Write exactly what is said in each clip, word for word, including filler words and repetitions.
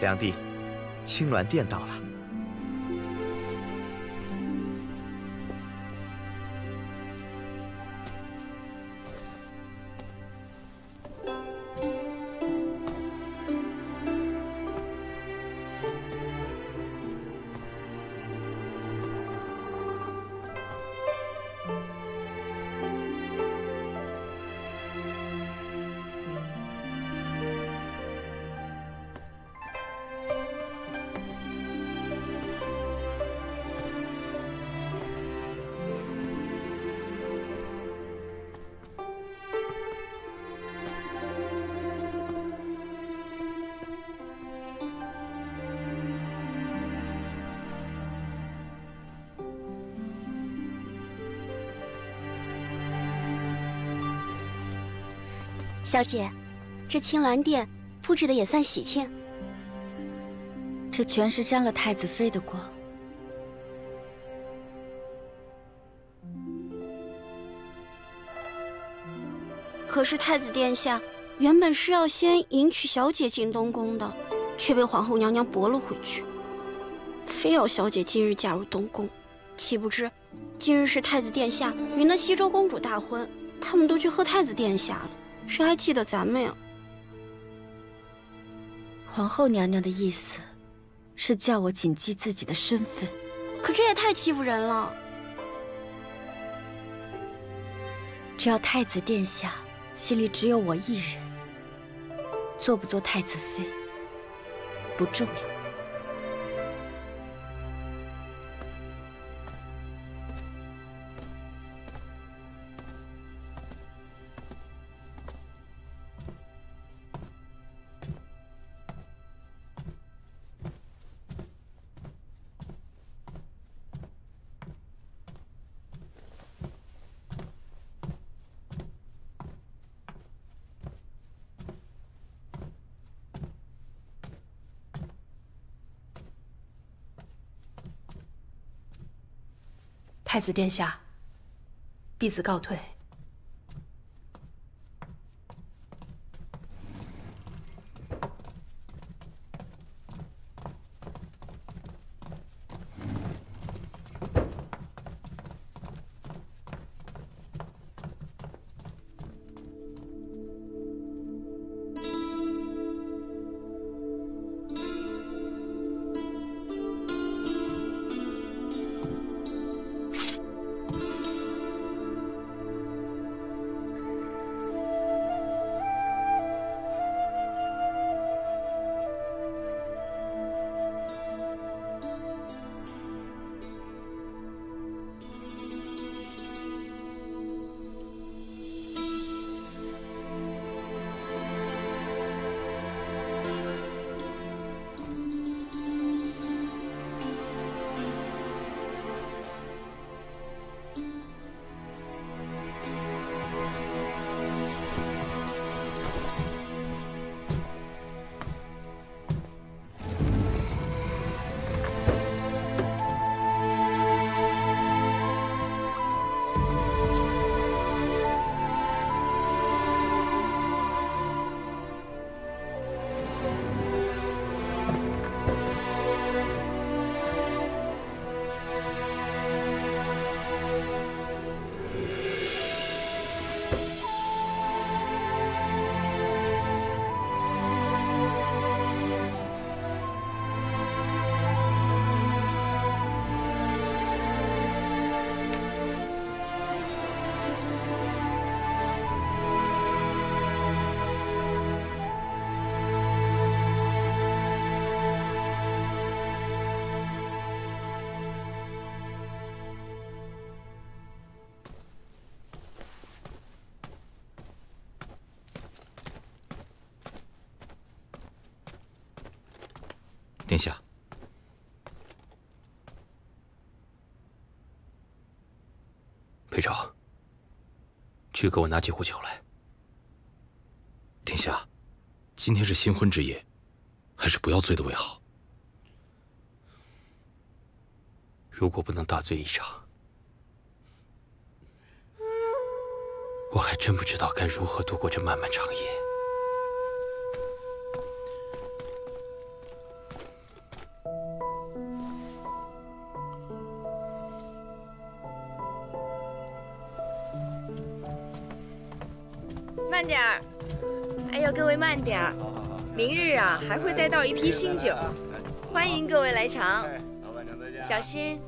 梁弟，青鸾殿到了。小姐，这青鸾殿布置的也算喜庆。这全是沾了太子妃的光。可是太子殿下原本是要先迎娶小姐进东宫的，却被皇后娘娘驳了回去，非要小姐今日嫁入东宫。岂不知，今日是太子殿下与那西周公主大婚，他们都去贺太子殿下了。 谁还记得咱们呀？皇后娘娘的意思是叫我谨记自己的身份，可这也太欺负人了。只要太子殿下心里只有我一人，做不做太子妃不重要。 太子殿下，婢子告退。殿下，裴昭，去给我拿几壶酒来。殿下，今天是新婚之夜，还是不要醉的为好。如果不能大醉一场，我还真不知道该如何度过这漫漫长夜。 慢点儿，哎呦，各位慢点儿！明日啊，还会再到一批新酒，欢迎各位来尝。小心。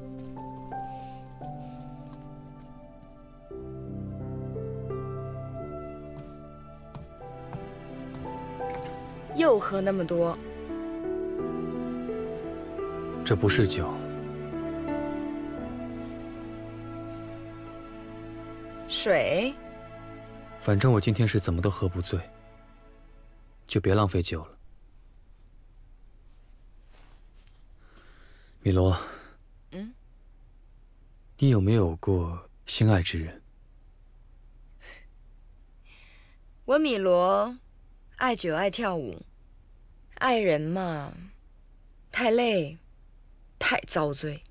又喝那么多？这不是酒，水。 反正我今天是怎么都喝不醉，就别浪费酒了。米罗，嗯，你有没有过心爱之人？文米罗爱酒爱跳舞，爱人嘛，太累，太遭罪。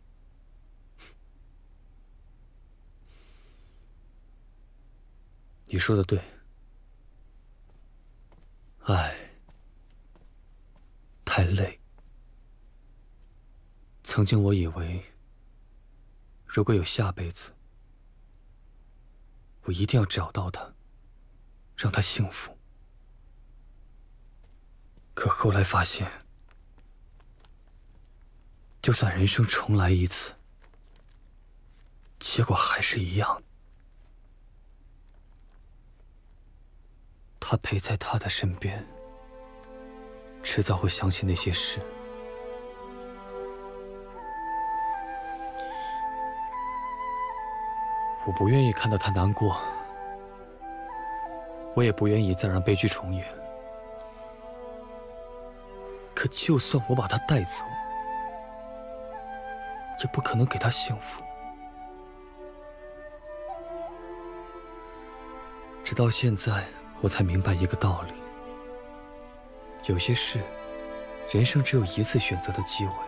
你说的对，爱太累。曾经我以为，如果有下辈子，我一定要找到他，让他幸福。可后来发现，就算人生重来一次，结果还是一样的。他陪在他的身边，迟早会想起那些事。我不愿意看到他难过，我也不愿意再让悲剧重演。可就算我把他带走，也不可能给他幸福。直到现在，我才明白一个道理：有些事，人生只有一次选择的机会，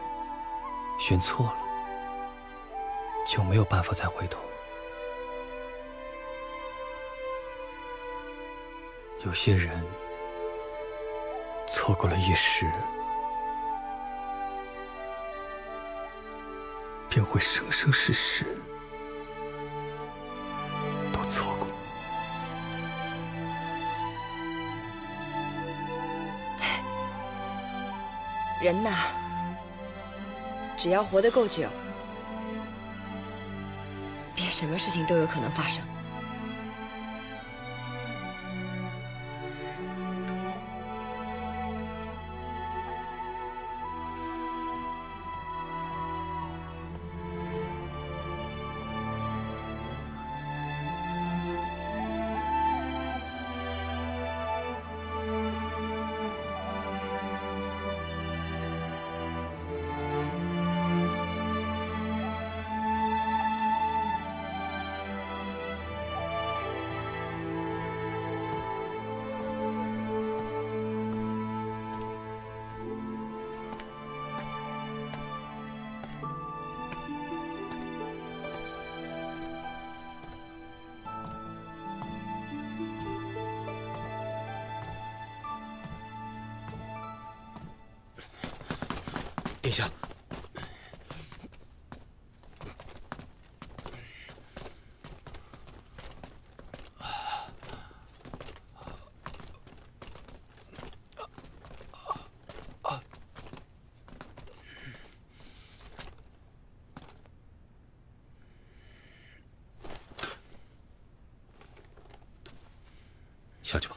选错了，就没有办法再回头。有些人错过了一时，便会生生世世都错过。人呐，只要活得够久，便什么事情都有可能发生。殿下，下去吧。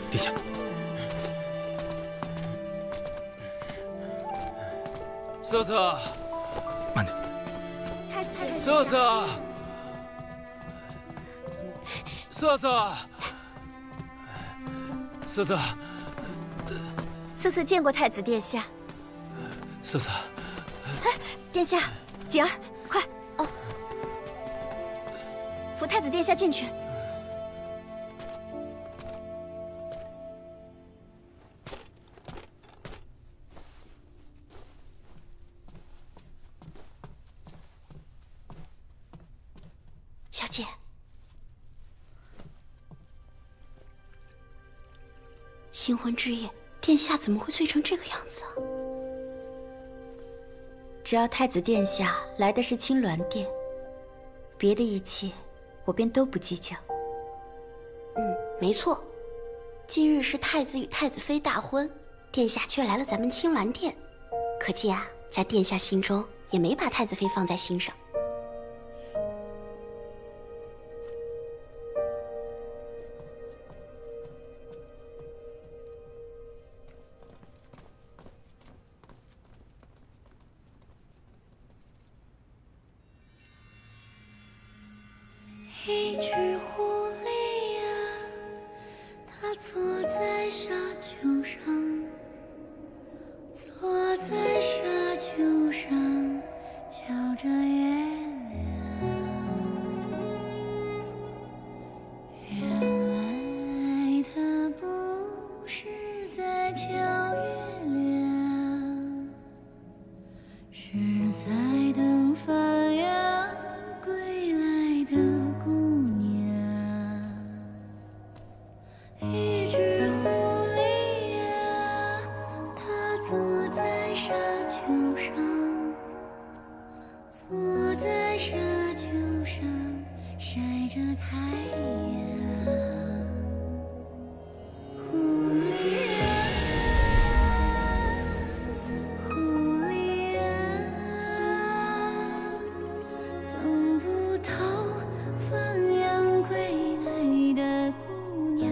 殿下，瑟瑟，慢点。瑟瑟，瑟瑟，瑟瑟，瑟瑟见过太子殿下。瑟瑟，殿下，景儿，快哦，扶太子殿下进去。 小姐，新婚之夜，殿下怎么会醉成这个样子啊？只要太子殿下来的是青鸾殿，别的一切我便都不计较。嗯。没错，近日是太子与太子妃大婚，殿下却来了咱们青鸾殿，可见啊，在殿下心中也没把太子妃放在心上。一只狐狸呀、啊，它坐在沙丘上，坐在沙丘上，瞧着月亮。原来它不是在瞧月亮，是在等繁阳归来的。 一只狐狸呀，它坐在沙丘上，坐在沙丘上晒着太阳。狐狸呀，狐狸呀，等不到放羊归来的姑娘。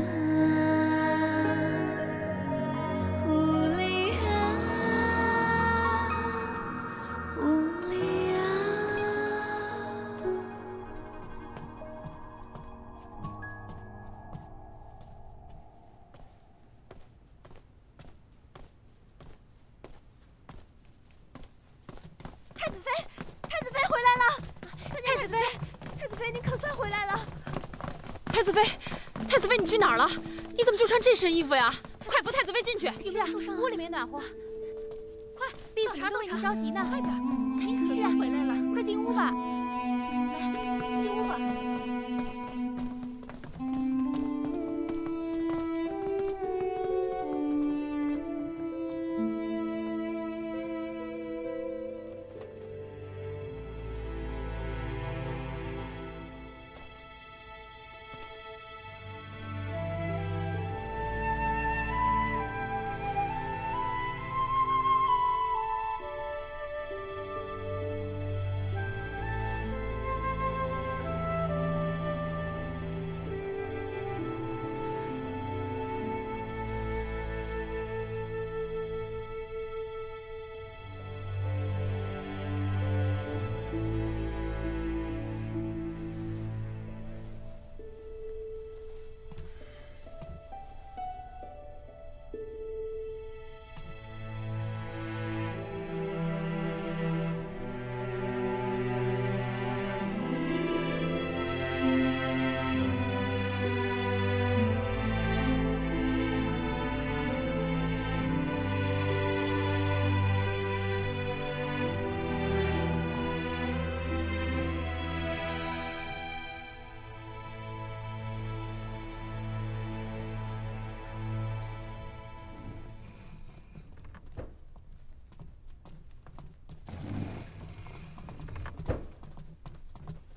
去哪儿了？你怎么就穿这身衣服呀？快扶太子妃进去！是啊，屋里没暖和。快，婢子倒茶，着急呢，快点！您可是回来了，快进屋吧。来，进屋吧。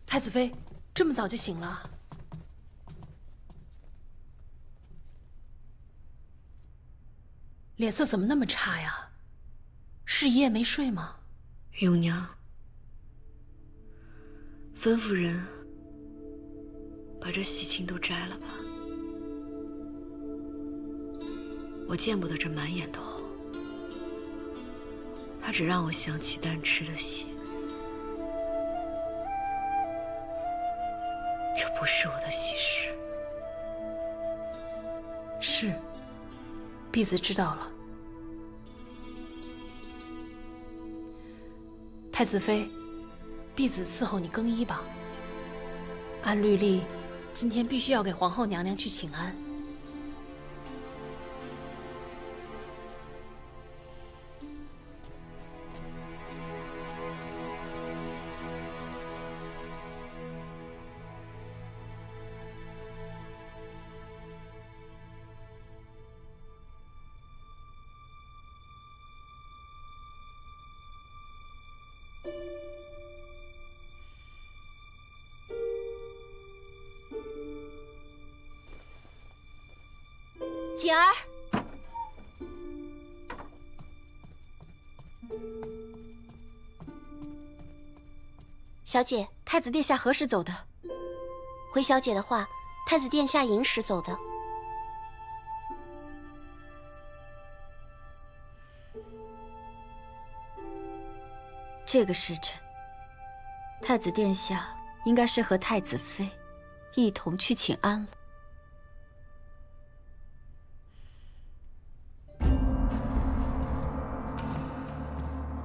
太子妃，这么早就醒了？脸色怎么那么差呀？是一夜没睡吗？永娘，吩咐人把这喜庆都摘了吧。我见不得这满眼的红，它只让我想起丹池的血。 不是我的喜事，是，婢子知道了。太子妃，婢子伺候你更衣吧。按律例，今天必须要给皇后娘娘去请安。灵儿，小姐，太子殿下何时走的？回小姐的话，太子殿下寅时走的。这个时辰，太子殿下应该是和太子妃一同去请安了。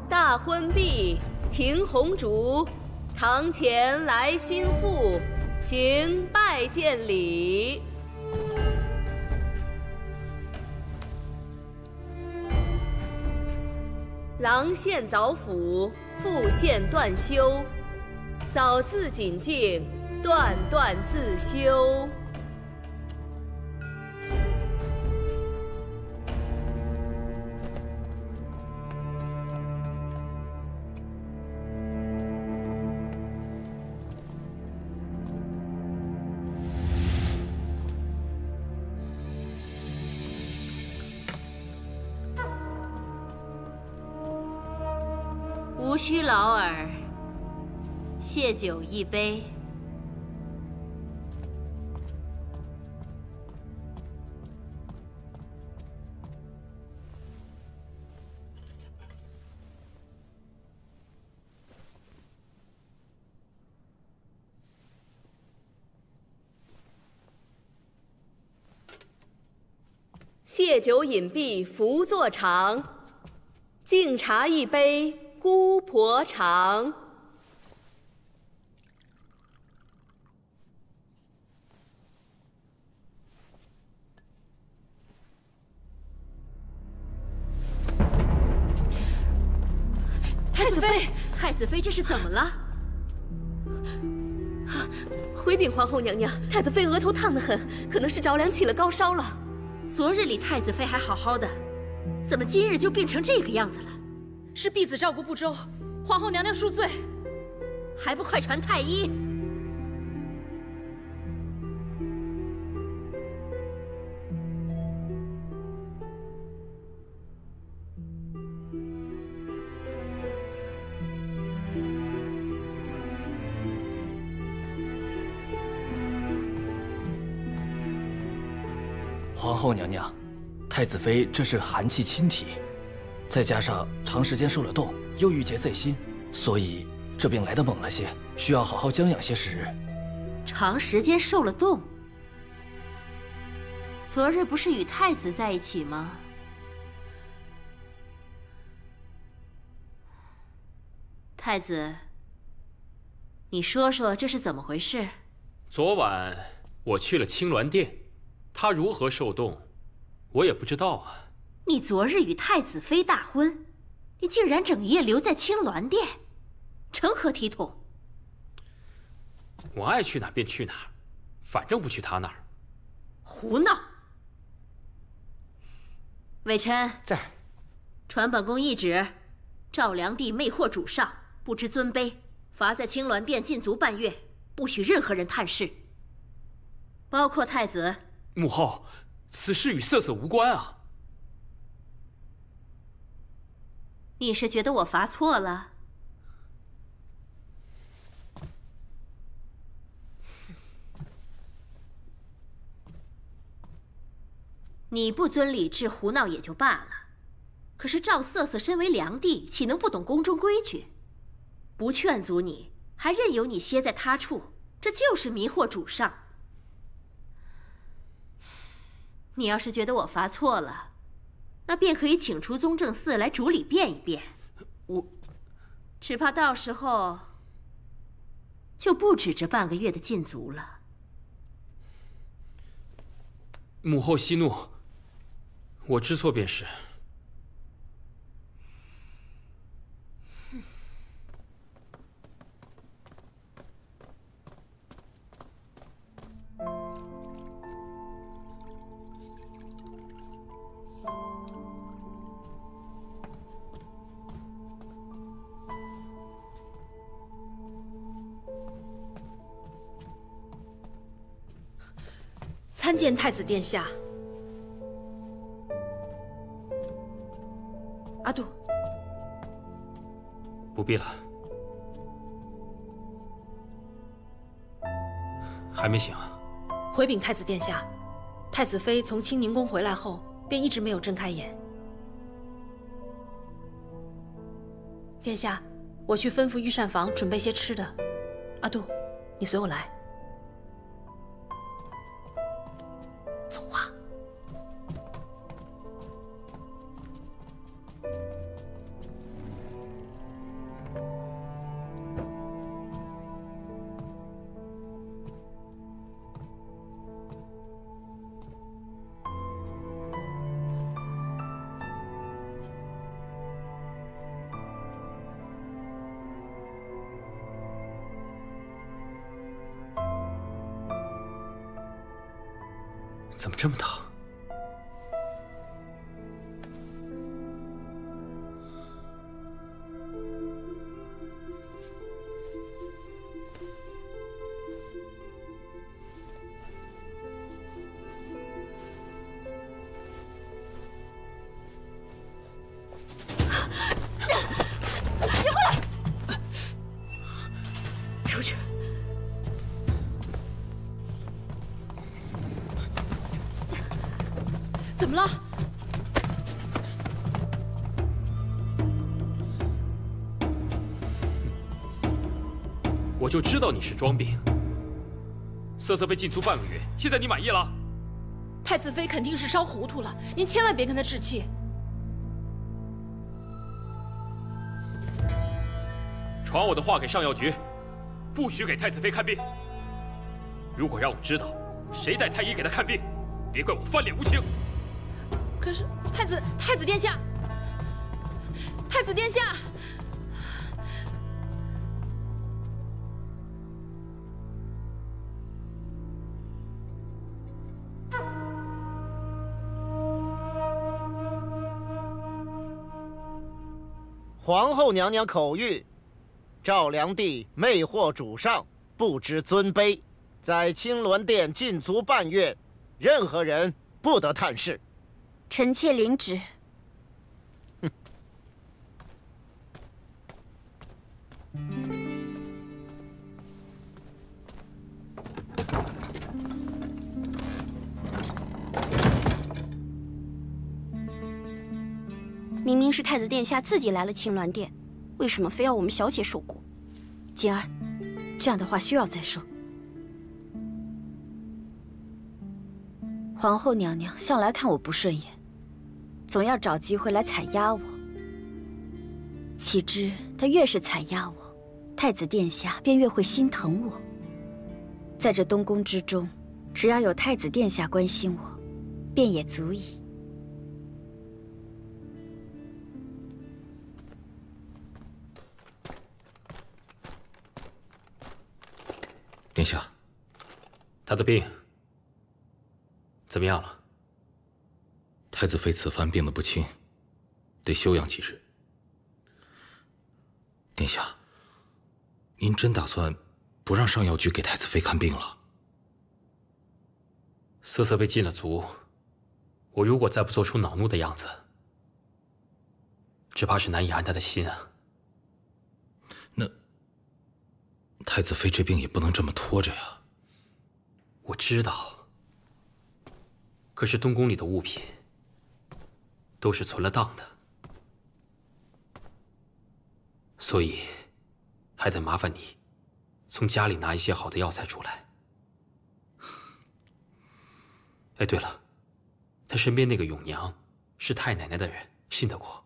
大婚毕，停红烛，堂前来新妇，行拜见礼。郎献早腐，妇献断修，早自谨静，断断自修。 无需劳尔，谢酒一杯。谢酒饮毕，福坐长，敬茶一杯。 姑婆长，太子妃，太子妃，这是怎么了？回禀皇后娘娘，太子妃额头烫得很，可能是着凉起了高烧了。昨日里太子妃还好好的，怎么今日就变成这个样子了？ 是婢子照顾不周，皇后娘娘恕罪，还不快传太医！皇后娘娘，太子妃这是寒气侵体。 再加上长时间受了冻，又郁结在心，所以这病来得猛了些，需要好好将养些时日。长时间受了冻，昨日不是与太子在一起吗？太子，你说说这是怎么回事？昨晚我去了青鸾殿，他如何受冻，我也不知道啊。 你昨日与太子妃大婚，你竟然整夜留在青鸾殿，成何体统？我爱去哪便去哪，反正不去他那儿。胡闹！伟琛在，传本宫懿旨，赵良娣魅惑主上，不知尊卑，罚在青鸾殿禁足半月，不许任何人探视，包括太子。母后，此事与瑟瑟无关啊。 你是觉得我罚错了？你不遵礼制胡闹也就罢了，可是赵瑟瑟身为良娣，岂能不懂宫中规矩？不劝阻你，还任由你歇在他处，这就是迷惑主上。你要是觉得我罚错了。 那便可以请出宗正寺来主理辩一辩。我，只怕到时候就不止这半个月的禁足了。母后息怒，我知错便是。参见太子殿下。不必了。还没醒啊？回禀太子殿下，太子妃从清宁宫回来后，便一直没有睁开眼。殿下，我去吩咐御膳房准备些吃的。阿杜，你随我来。走啊！ 怎么这么烫？别过来！出去！ 怎么了？我就知道你是装病。瑟瑟被禁足半个月，现在你满意了？太子妃肯定是烧糊涂了，您千万别跟她置气。传我的话给上药局，不许给太子妃看病。如果让我知道谁带太医给她看病，别怪我翻脸无情。 可是，太子太子殿下，太子殿下，皇后娘娘口谕：赵良娣魅惑主上，不知尊卑，在青鸾殿禁足半月，任何人不得探视。 臣妾领旨。哼。明明是太子殿下自己来了青鸾殿，为什么非要我们小姐受苦？锦儿，这样的话需要再说。 皇后娘娘向来看我不顺眼，总要找机会来踩压我。岂知她越是踩压我，太子殿下便越会心疼我。在这东宫之中，只要有太子殿下关心我，便也足矣。殿下，他的病。 怎么样了？太子妃此番病得不轻，得休养几日。殿下，您真打算不让上药局给太子妃看病了？瑟瑟被禁了足，我如果再不做出恼怒的样子，只怕是难以安她的心啊。那太子妃这病也不能这么拖着呀。我知道。 可是东宫里的物品都是存了当的，所以还得麻烦你从家里拿一些好的药材出来。哎，对了，他身边那个永娘是太奶奶的人，信得过，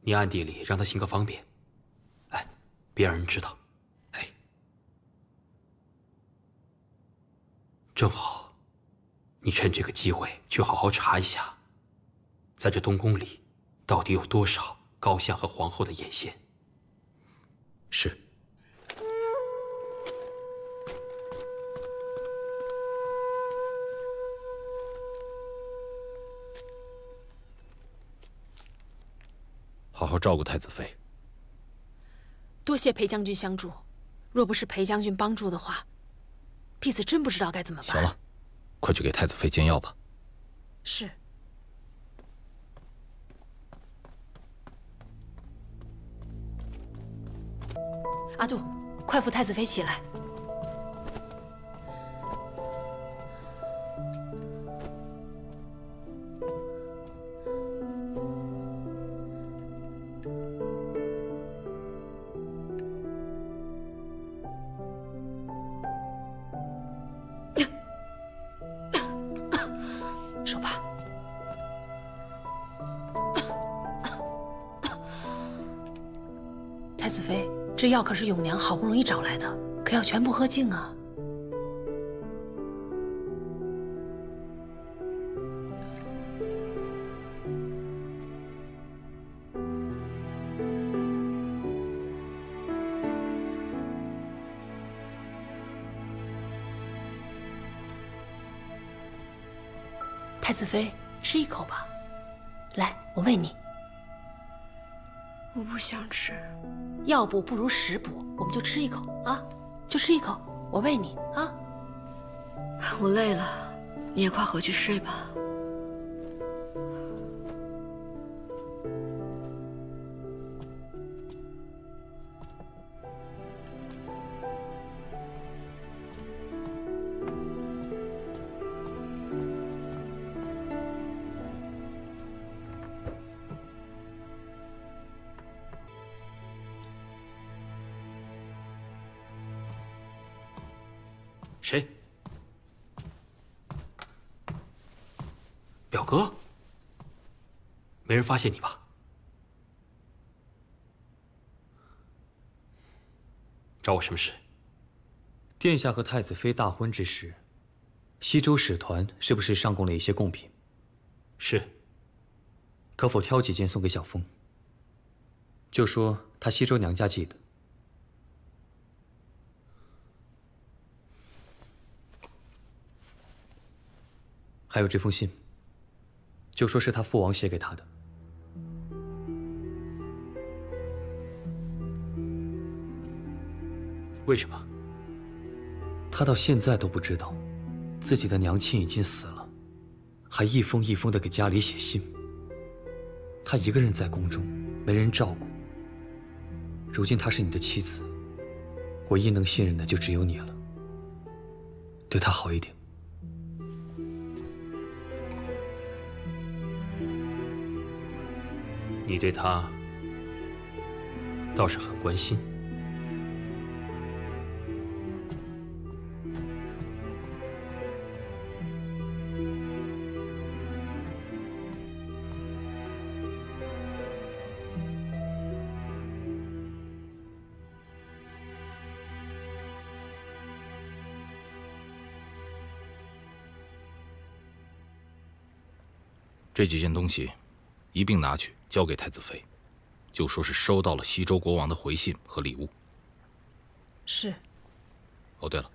你暗地里让她行个方便，哎，别让人知道。哎，正好。 你趁这个机会去好好查一下，在这东宫里到底有多少高相和皇后的眼线。是。好好照顾太子妃。多谢裴将军相助，若不是裴将军帮助的话，婢子真不知道该怎么办。行了。 快去给太子妃煎药吧。是。阿杜，快扶太子妃起来。说吧。 太子妃，这药可是永娘好不容易找来的，可要全部喝尽啊！太子妃，吃一口吧，来，我喂你。我不想吃。 药补不如食补，我们就吃一口啊，就吃一口，我喂你啊。我累了，你也快回去睡吧。谁？表哥？没人发现你吧？找我什么事？殿下和太子妃大婚之时，西周使团是不是上贡了一些贡品？是。可否挑几件送给小枫？就说她西周娘家寄的。 还有这封信，就说是他父王写给他的。为什么？他到现在都不知道，自己的娘亲已经死了，还一封一封的给家里写信。他一个人在宫中，没人照顾。如今她是你的妻子，唯一能信任的就只有你了。对她好一点。 你对他倒是很关心。这几件东西一并拿去。 交给太子妃，就说是收到了西周国王的回信和礼物。是。哦，对了，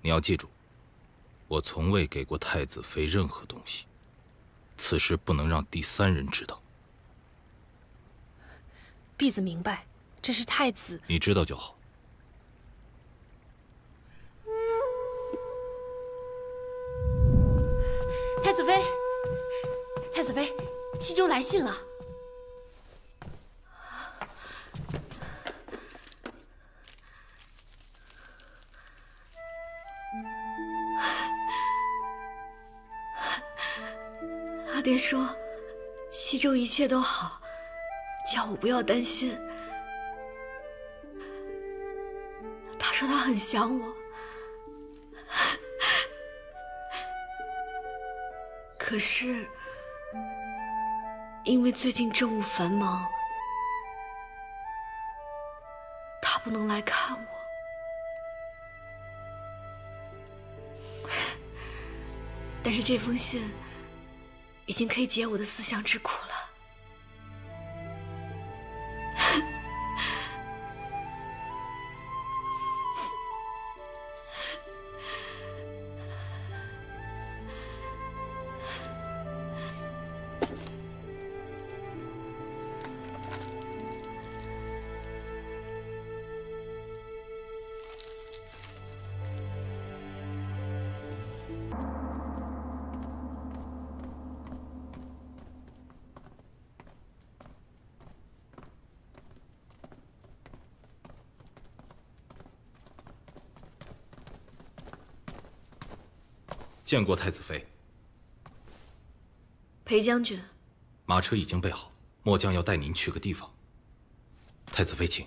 你要记住，我从未给过太子妃任何东西，此事不能让第三人知道。婢子明白，这是太子。你知道就好。太子妃，太子妃。 西周来信了，阿爹说，西周一切都好，叫我不要担心。他说他很想我，可是。 因为最近政务繁忙，他不能来看我。但是这封信已经可以解我的思乡之苦了。见过太子妃。裴将军，马车已经备好，末将要带您去个地方。太子妃，请。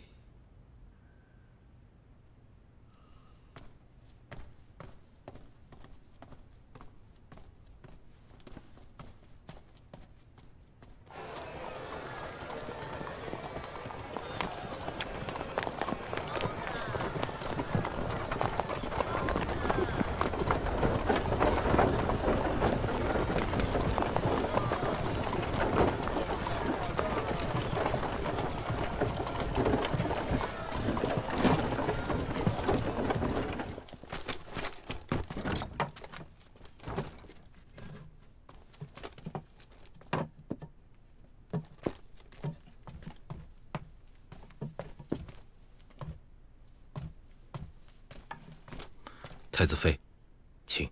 太子妃，请。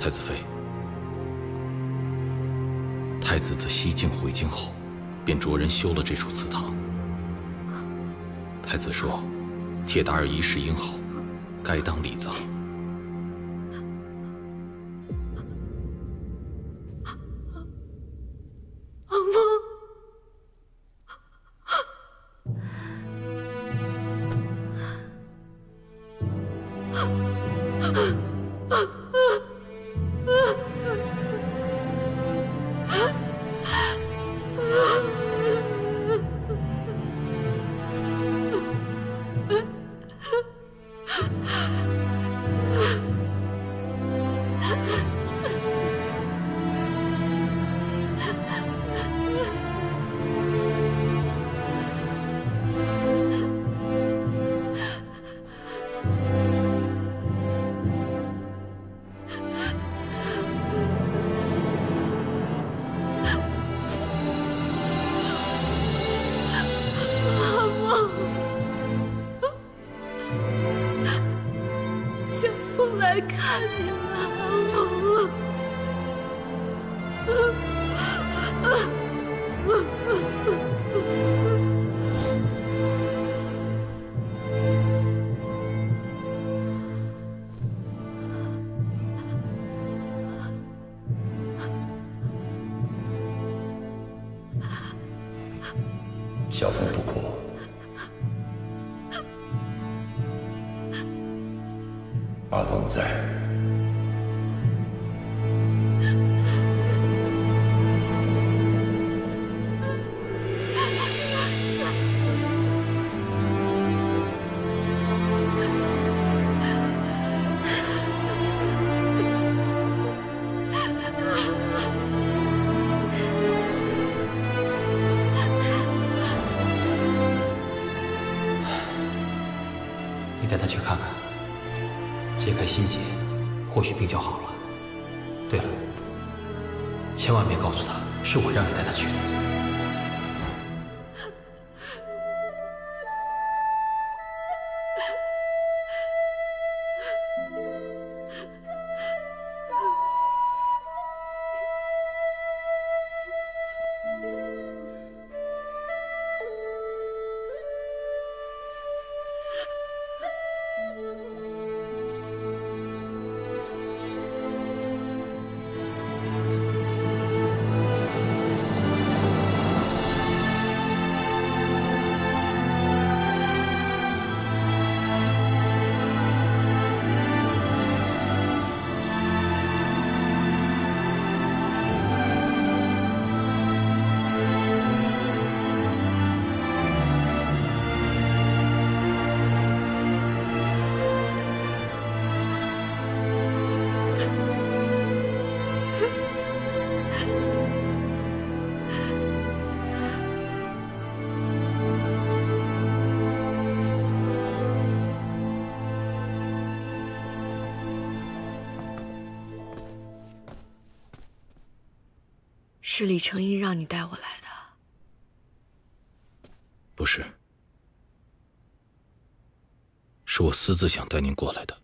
太子妃，太子自西境回京后，便着人修了这处祠堂。太子说，铁达尔一世英豪，该当礼葬。阿蒙。 小凤不哭。 阿翁在，心结，或许病就好了。对了，千万别告诉他是我让你带他去的。 是李成荫让你带我来的？不是，是我私自想带您过来的。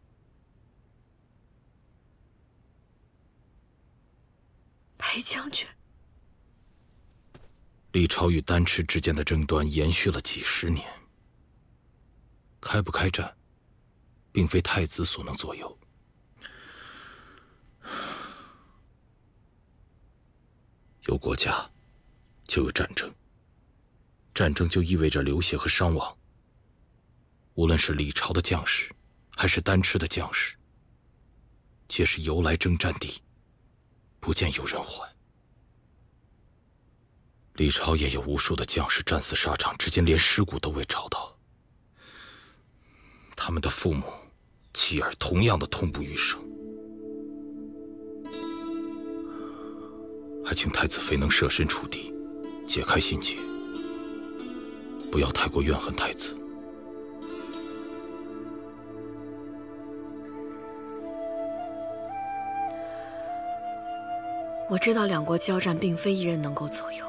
裴将军，李朝与丹池之间的争端延续了几十年，开不开战，并非太子所能左右。 有国家，就有战争。战争就意味着流血和伤亡。无论是李朝的将士，还是丹赤的将士，皆是由来征战地，不见有人还。李朝也有无数的将士战死沙场，至今连尸骨都未找到。他们的父母、妻儿同样的痛不欲生。 还请太子妃能设身处地，解开心结，不要太过怨恨太子。我知道两国交战并非一人能够左右，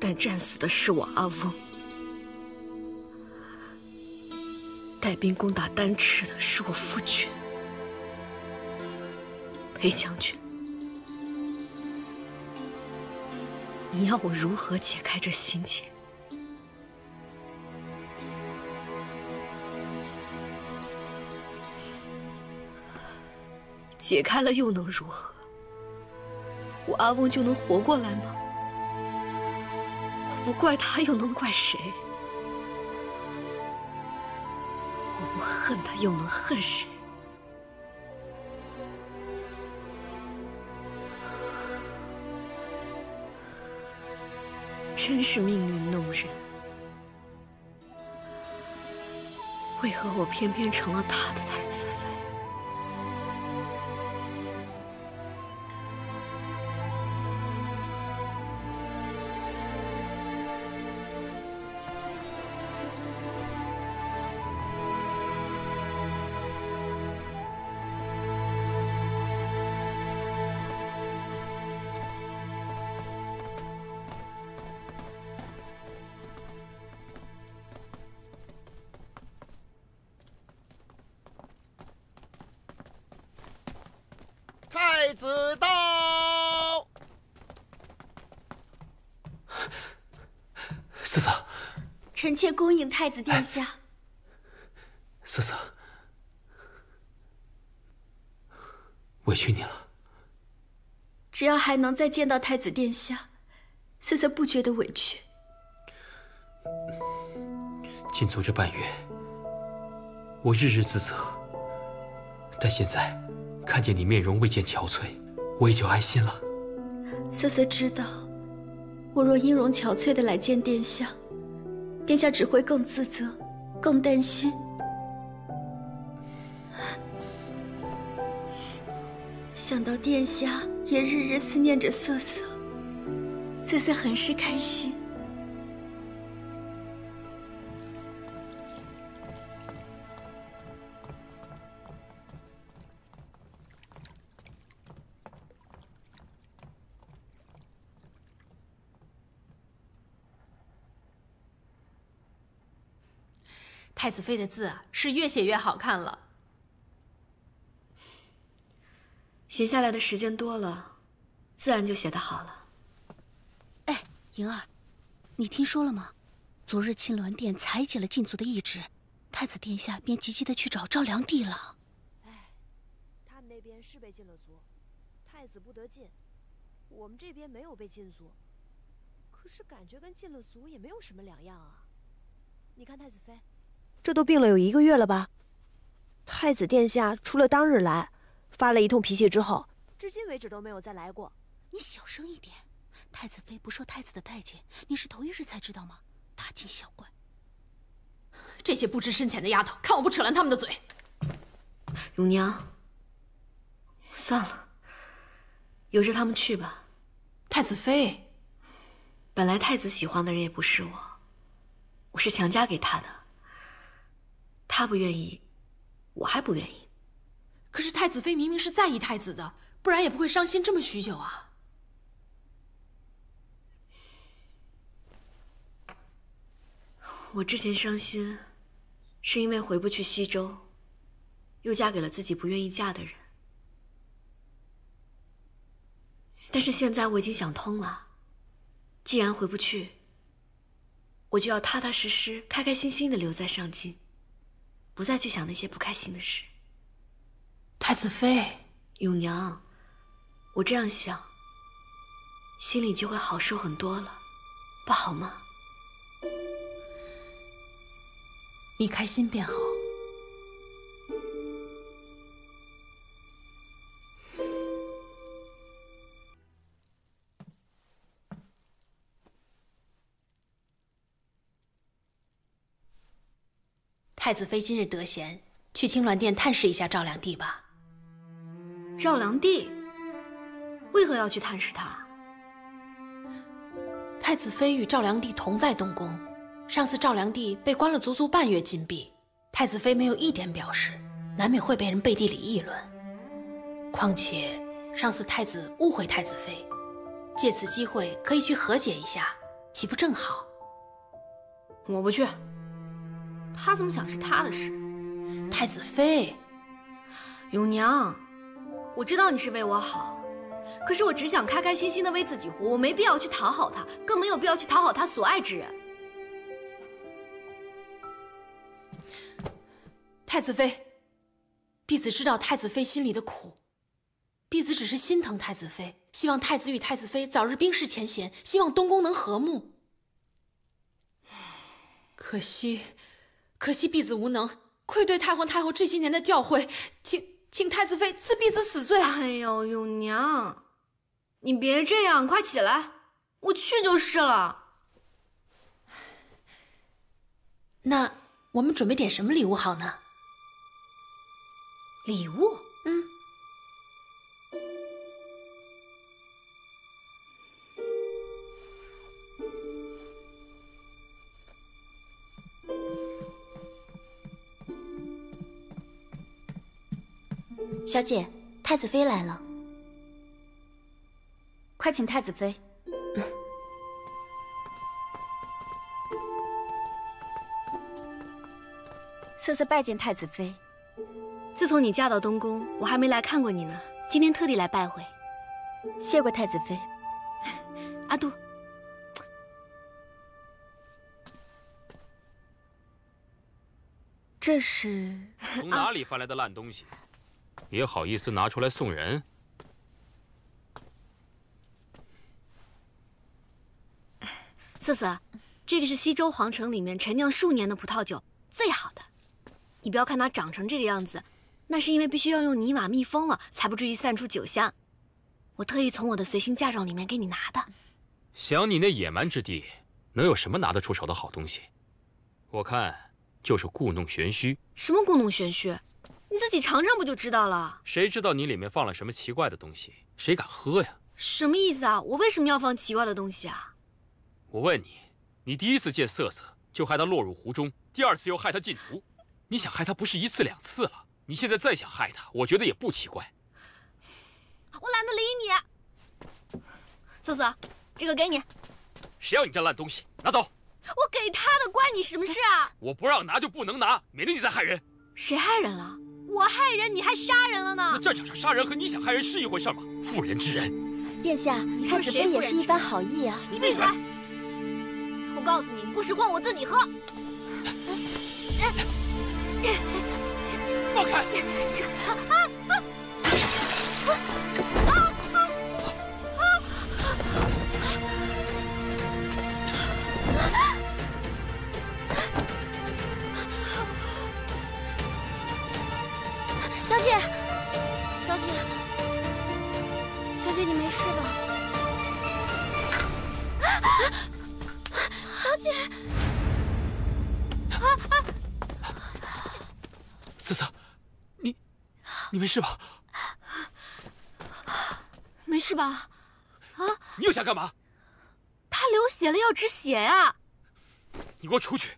但战死的是我阿翁，带兵攻打丹赤的是我夫君。 裴将军，你要我如何解开这心结？解开了又能如何？我阿翁就能活过来吗？我不怪他，又能怪谁？我不恨他，又能恨谁？ 真是命运弄人，为何我偏偏成了他的太子妃？子到，瑟瑟，臣妾恭迎太子殿下。瑟瑟，委屈你了。只要还能再见到太子殿下，瑟瑟不觉得委屈。禁足这半月，我日日自责，但现在。 看见你面容未见憔悴，我也就安心了。瑟瑟知道，我若音容憔悴的来见殿下，殿下只会更自责，更担心。想到殿下也日日思念着瑟瑟，瑟瑟很是开心。太子妃的字啊，是越写越好看了。写下来的时间多了，自然就写得好了。哎，莹儿，你听说了吗？昨日青鸾殿裁解了禁足的懿旨，太子殿下便急急的去找昭良帝了。哎，他们那边是被禁了足，太子不得进。我们这边没有被禁足，可是感觉跟禁了足也没有什么两样啊。 你看太子妃，这都病了有一个月了吧？太子殿下除了当日来，发了一通脾气之后，至今为止都没有再来过。你小声一点，太子妃不受太子的待见，你是头一日才知道吗？大惊小怪！这些不知深浅的丫头，看我不扯烂他们的嘴！乳娘，算了，由着他们去吧。太子妃，本来太子喜欢的人也不是我。 我是强加给他的，他不愿意，我还不愿意。可是太子妃明明是在意太子的，不然也不会伤心这么许久啊。我之前伤心，是因为回不去西周，又嫁给了自己不愿意嫁的人。但是现在我已经想通了，既然回不去。 我就要踏踏实实、开开心心的留在上京，不再去想那些不开心的事。太子妃，永娘，我这样想，心里就会好受很多了，不好吗？你开心便好。太子妃今日得闲，去青鸾殿探视一下赵良娣吧。赵良娣为何要去探视他？太子妃与赵良娣同在东宫，上次赵良娣被关了足足半月禁闭，太子妃没有一点表示，难免会被人背地里议论。况且上次太子误会太子妃，借此机会可以去和解一下，岂不正好？我不去。 他怎么想是他的事，太子妃，永娘，我知道你是为我好，可是我只想开开心心的为自己活，我没必要去讨好他，更没有必要去讨好他所爱之人。太子妃，婢子知道太子妃心里的苦，婢子只是心疼太子妃，希望太子与太子妃早日冰释前嫌，希望东宫能和睦。可惜。 可惜婢子无能，愧对太皇太后这些年的教诲，请请太子妃赐婢子死罪。哎呦，永娘，你别这样，快起来，我去就是了。那我们准备点什么礼物好呢？礼物？嗯。小姐，太子妃来了，快请太子妃。嗯、瑟瑟拜见太子妃。自从你嫁到东宫，我还没来看过你呢，今天特地来拜会。谢过太子妃。阿杜，这是从哪里翻来的烂东西？啊 也好意思拿出来送人？瑟瑟，这个是西周皇城里面陈酿数年的葡萄酒，最好的。你不要看它长成这个样子，那是因为必须要用泥瓦密封了，才不至于散出酒香。我特意从我的随行嫁妆里面给你拿的。想你那野蛮之地，能有什么拿得出手的好东西？我看就是故弄玄虚。什么故弄玄虚？ 你自己尝尝不就知道了？谁知道你里面放了什么奇怪的东西？谁敢喝呀？什么意思啊？我为什么要放奇怪的东西啊？我问你，你第一次见瑟瑟就害她落入湖中，第二次又害她禁足，你想害她不是一次两次了。你现在再想害她，我觉得也不奇怪。我懒得理你。瑟瑟，这个给你。谁要你这烂东西？拿走。我给他的，关你什么事啊？我不让拿就不能拿，免得你再害人。谁害人了？我害人，你还杀人了呢？那战场上杀人和你想害人是一回事吗？妇人之仁。殿下，你说谁也是一番好意啊！你闭嘴！我告诉你，你不识货我自己喝。放开！这啊啊啊啊！ 小姐，小姐，小姐，你没事吧？小姐，啊啊！瑟瑟，你，你没事吧？没事吧？啊！你又想干嘛？他流血了，要止血呀！你给我出去！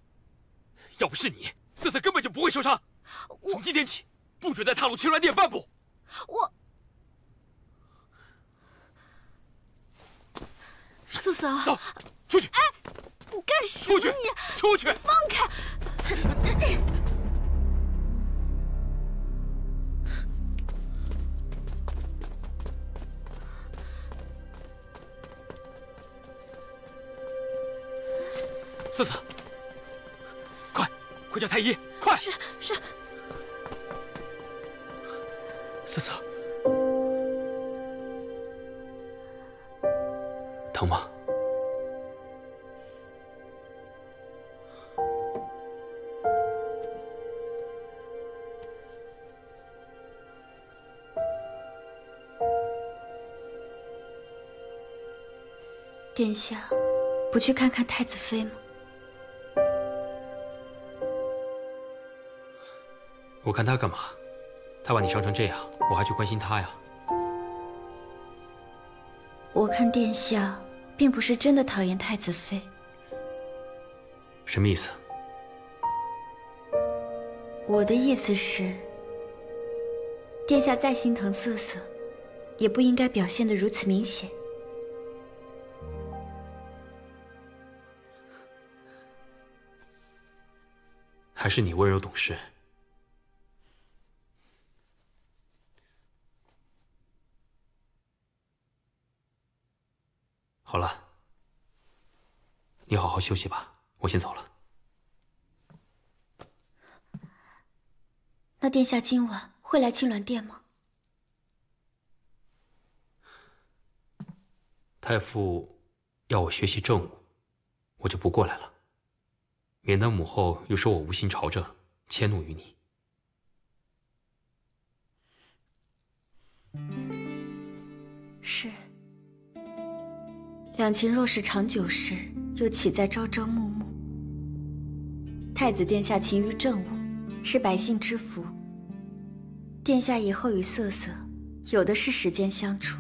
要不是你，瑟瑟根本就不会受伤。从今天起。 不准再踏入青鸾殿半步！我，瑟瑟，走，出去！哎，你干什么？你出去！放开！瑟瑟，快，快叫太医！快！是是。 瑟瑟，疼吗？殿下，不去看看太子妃吗？我看她干嘛？ 他把你伤成这样，我还去关心他呀？我看殿下并不是真的讨厌太子妃。什么意思？我的意思是，殿下再心疼瑟瑟，也不应该表现得如此明显。还是你温柔懂事。 好了，你好好休息吧，我先走了。那殿下今晚会来青鸾殿吗？太傅要我学习政务，我就不过来了，免得母后又说我无心朝政，迁怒于你。是。 两情若是长久时，又岂在朝朝暮暮？太子殿下勤于政务，是百姓之福。殿下以后与瑟瑟，有的是时间相处。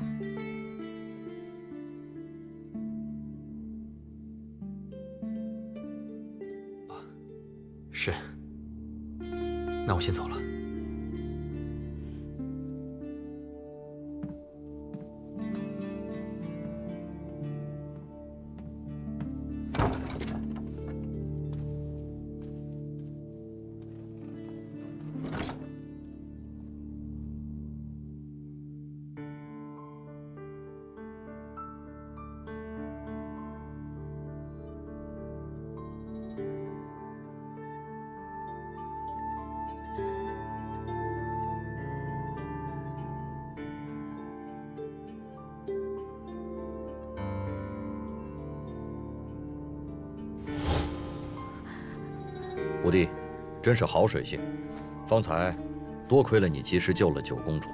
是，那我先走了。 五弟，真是好水性。方才多亏了你及时救了九公主。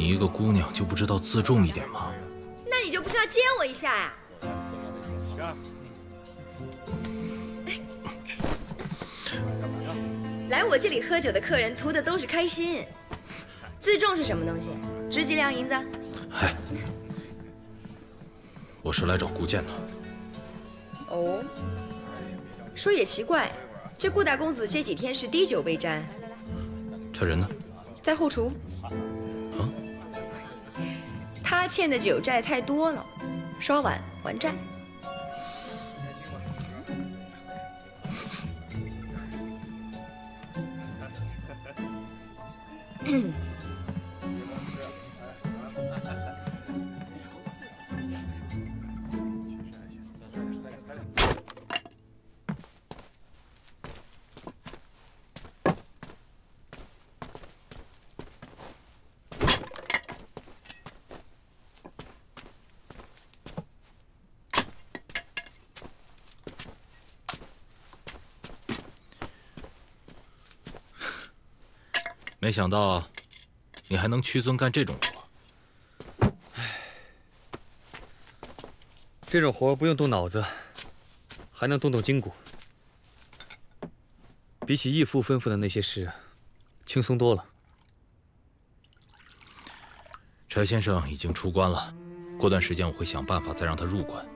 你一个姑娘就不知道自重一点吗？那你就不知道接我一下呀？来我这里喝酒的客人图的都是开心，自重是什么东西？值几两银子？嗨，我是来找顾剑的。哦，说也奇怪，这顾大公子这几天是滴酒未沾。他人呢？在后厨。 他欠的酒债太多了，刷碗还债。没想到，你还能屈尊干这种活。唉，这种活不用动脑子，还能动动筋骨，比起义父吩咐的那些事，轻松多了。柴先生已经出关了，过段时间我会想办法再让他入关。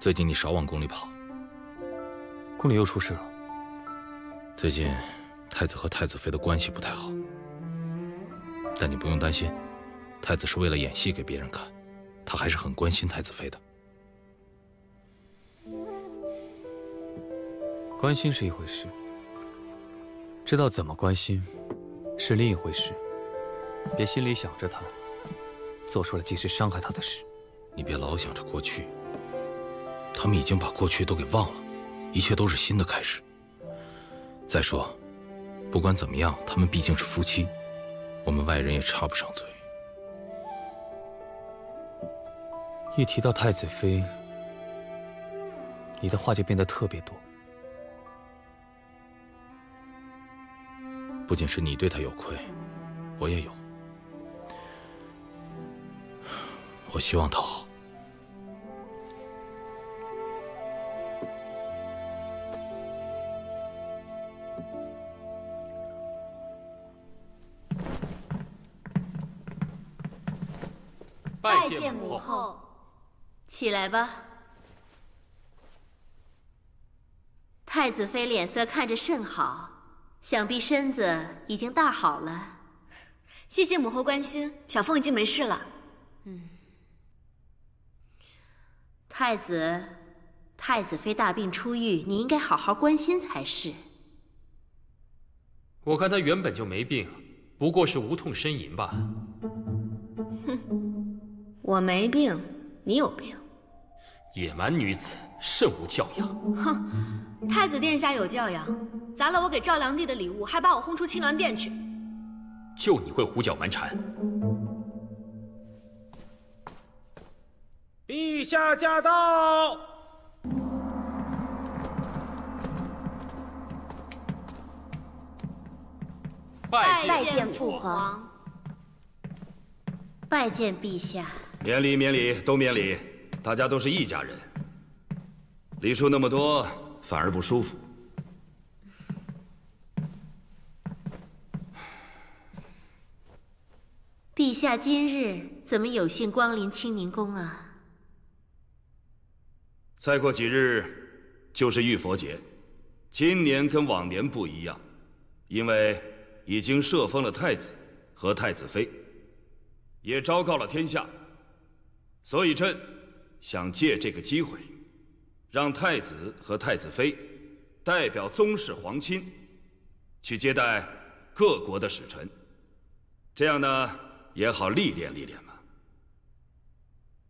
最近你少往宫里跑。宫里又出事了。最近。 太子和太子妃的关系不太好，但你不用担心，太子是为了演戏给别人看，他还是很关心太子妃的。关心是一回事，知道怎么关心是另一回事。别心里想着他，做出了尽是伤害他的事。你别老想着过去，他们已经把过去都给忘了，一切都是新的开始。再说。 不管怎么样，他们毕竟是夫妻，我们外人也插不上嘴。一提到太子妃，你的话就变得特别多。不仅是你对她有愧，我也有。我希望她好。 拜见母后，起来吧。太子妃脸色看着甚好，想必身子已经大好了。谢谢母后关心，小凤已经没事了。嗯。太子、太子妃大病初愈，你应该好好关心才是。我看她原本就没病，不过是无痛呻吟吧。哼。 我没病，你有病。野蛮女子，甚无教养。哼，太子殿下有教养，砸了我给赵良娣的礼物，还把我轰出青鸾殿去。就你会胡搅蛮缠。陛下驾到！拜见父皇。拜见陛下。 免礼，免礼，都免礼，大家都是一家人。礼数那么多，反而不舒服。陛下今日怎么有幸光临清宁宫啊？再过几日就是浴佛节，今年跟往年不一样，因为已经册封了太子和太子妃，也昭告了天下。 所以朕想借这个机会，让太子和太子妃代表宗室皇亲，去接待各国的使臣，这样呢也好历练历练嘛。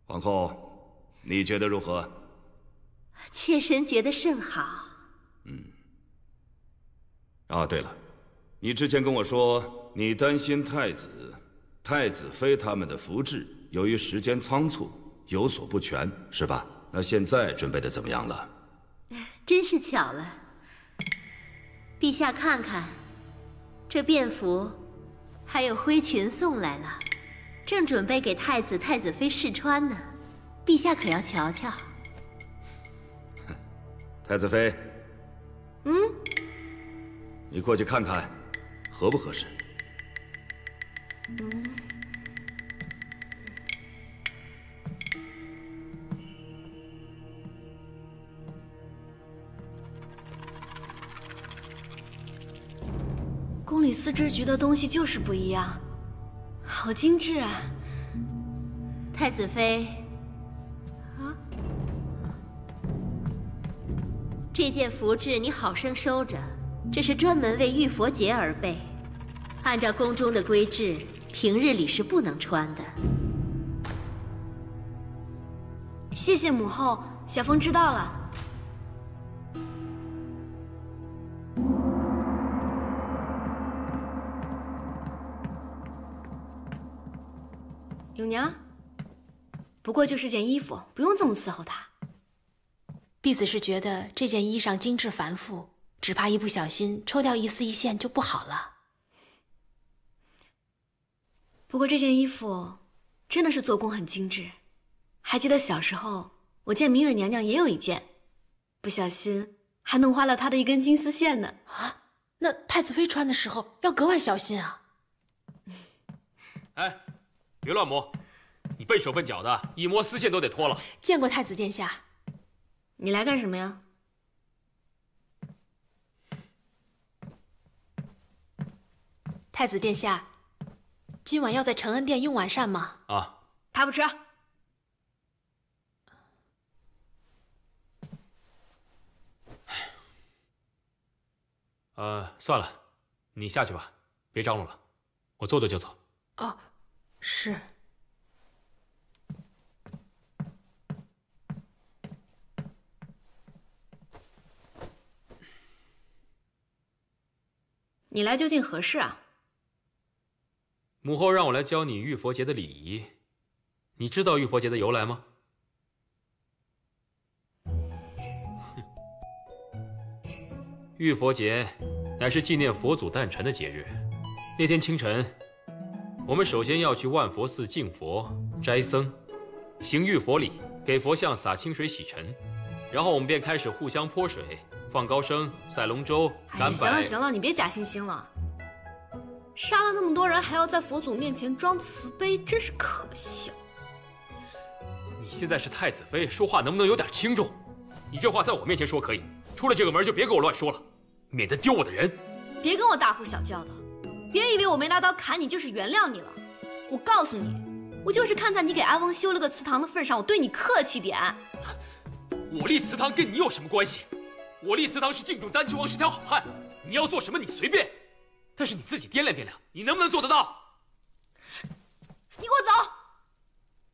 皇后，你觉得如何？妾身觉得甚好。嗯。啊，对了，你之前跟我说你担心太子、太子妃他们的福祉。 由于时间仓促，有所不全，是吧？那现在准备的怎么样了？真是巧了，陛下看看，这便服还有灰裙送来了。正准备给太子、太子妃试穿呢，陛下可要瞧瞧。太子妃，嗯，你过去看看，合不合适？嗯。 宫里丝织局的东西就是不一样，好精致啊！太子妃，啊，这件服制你好生收着，这是专门为浴佛节而备。按照宫中的规制，平日里是不能穿的。谢谢母后，小凤知道了。 永娘，不过就是件衣服，不用这么伺候她。婢子是觉得这件衣裳精致繁复，只怕一不小心抽掉一丝一线就不好了。不过这件衣服真的是做工很精致，还记得小时候我见明月娘娘也有一件，不小心还弄花了她的一根金丝线呢。啊，那太子妃穿的时候要格外小心啊。哎。 别乱摸，你笨手笨脚的，一摸丝线都得脱了。见过太子殿下，你来干什么呀？太子殿下，今晚要在承恩殿用晚膳吗？啊，他不吃。呃，算了，你下去吧，别张罗了，我坐坐就走。哦。 是。你来究竟何事啊？母后让我来教你浴佛节的礼仪，你知道浴佛节的由来吗？浴佛节乃是纪念佛祖诞辰的节日，那天清晨。 我们首先要去万佛寺敬佛、斋僧，行浴佛礼，给佛像洒清水洗尘，然后我们便开始互相泼水、放高声、赛龙舟、赶摆。哎、行了行了，你别假惺惺了。杀了那么多人，还要在佛祖面前装慈悲，真是可笑。你现在是太子妃，说话能不能有点轻重？你这话在我面前说可以，出了这个门就别给我乱说了，免得丢我的人。别跟我大呼小叫的。 别以为我没拿刀砍你就是原谅你了，我告诉你，我就是看在你给阿翁修了个祠堂的份上，我对你客气点。我立祠堂跟你有什么关系？我立祠堂是敬重丹丘王是条好汉，你要做什么你随便，但是你自己掂量掂量，你能不能做得到？你给我走！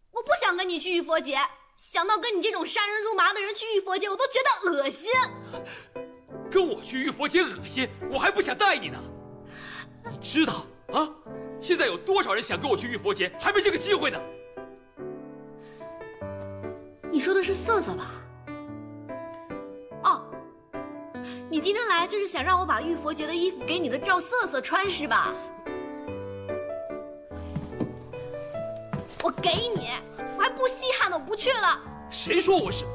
我不想跟你去浴佛节，想到跟你这种杀人如麻的人去浴佛节，我都觉得恶心。跟我去浴佛节恶心，我还不想带你呢。 你知道啊？现在有多少人想跟我去浴佛节，还没这个机会呢？你说的是瑟瑟吧？哦，你今天来就是想让我把浴佛节的衣服给你的赵瑟瑟穿是吧？我给你，我还不稀罕呢，我不去了。谁说我是？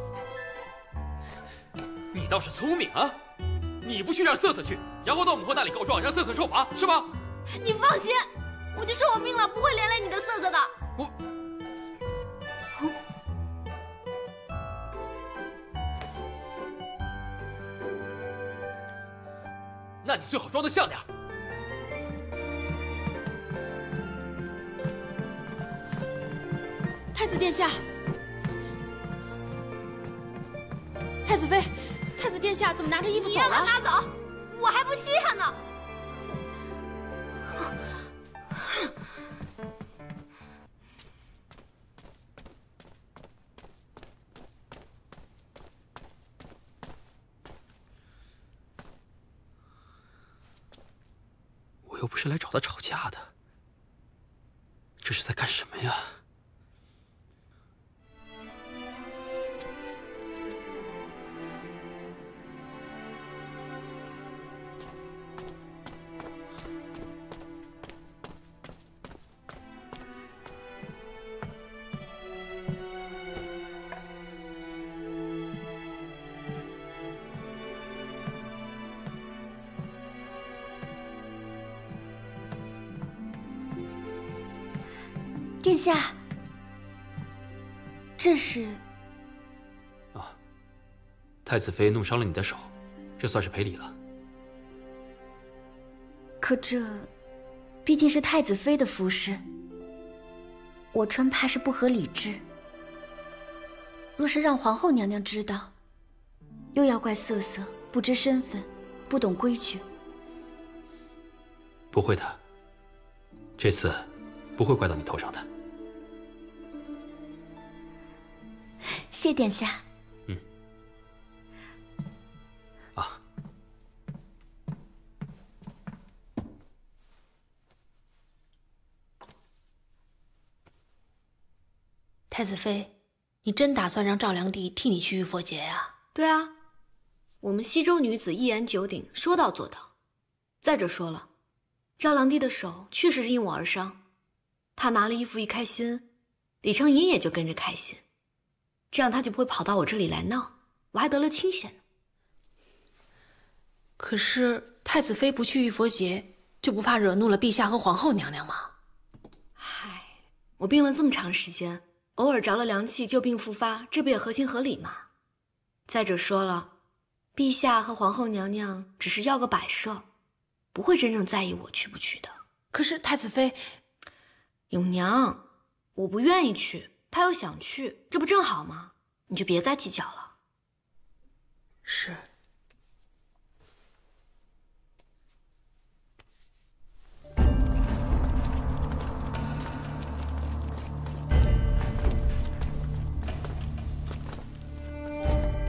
你倒是聪明啊！ 你不去让瑟瑟去，然后到母后那里告状，让瑟瑟受罚，是吧？你放心，我就生我病了，不会连累你的瑟瑟的。我，那你最好装得像点儿。 太子殿下，太子妃。 太子殿下怎么拿着衣服走了？你让他拿走，我还不稀罕呢！我又不是来找他吵架的，这是在干什么呀？殿下，这是……啊，太子妃弄伤了你的手，这算是赔礼了。可这，毕竟是太子妃的服饰，我穿怕是不合礼制。若是让皇后娘娘知道，又要怪瑟瑟不知身份，不懂规矩。不会的，这次不会怪到你头上的。 谢殿下。嗯。啊。太子妃，你真打算让赵良娣替你去浴佛节呀？对啊，我们西周女子一言九鼎，说到做到。再者说了，赵良娣的手确实是因我而伤，她拿了衣服一开心，李承寅也就跟着开心。 这样他就不会跑到我这里来闹，我还得了清闲呢。可是太子妃不去浴佛节，就不怕惹怒了陛下和皇后娘娘吗？唉，我病了这么长时间，偶尔着了凉气旧病复发，这不也合情合理吗？再者说了，陛下和皇后娘娘只是要个摆设，不会真正在意我去不去的。可是太子妃，永娘，我不愿意去。 他又想去，这不正好吗？你就别再计较了。是。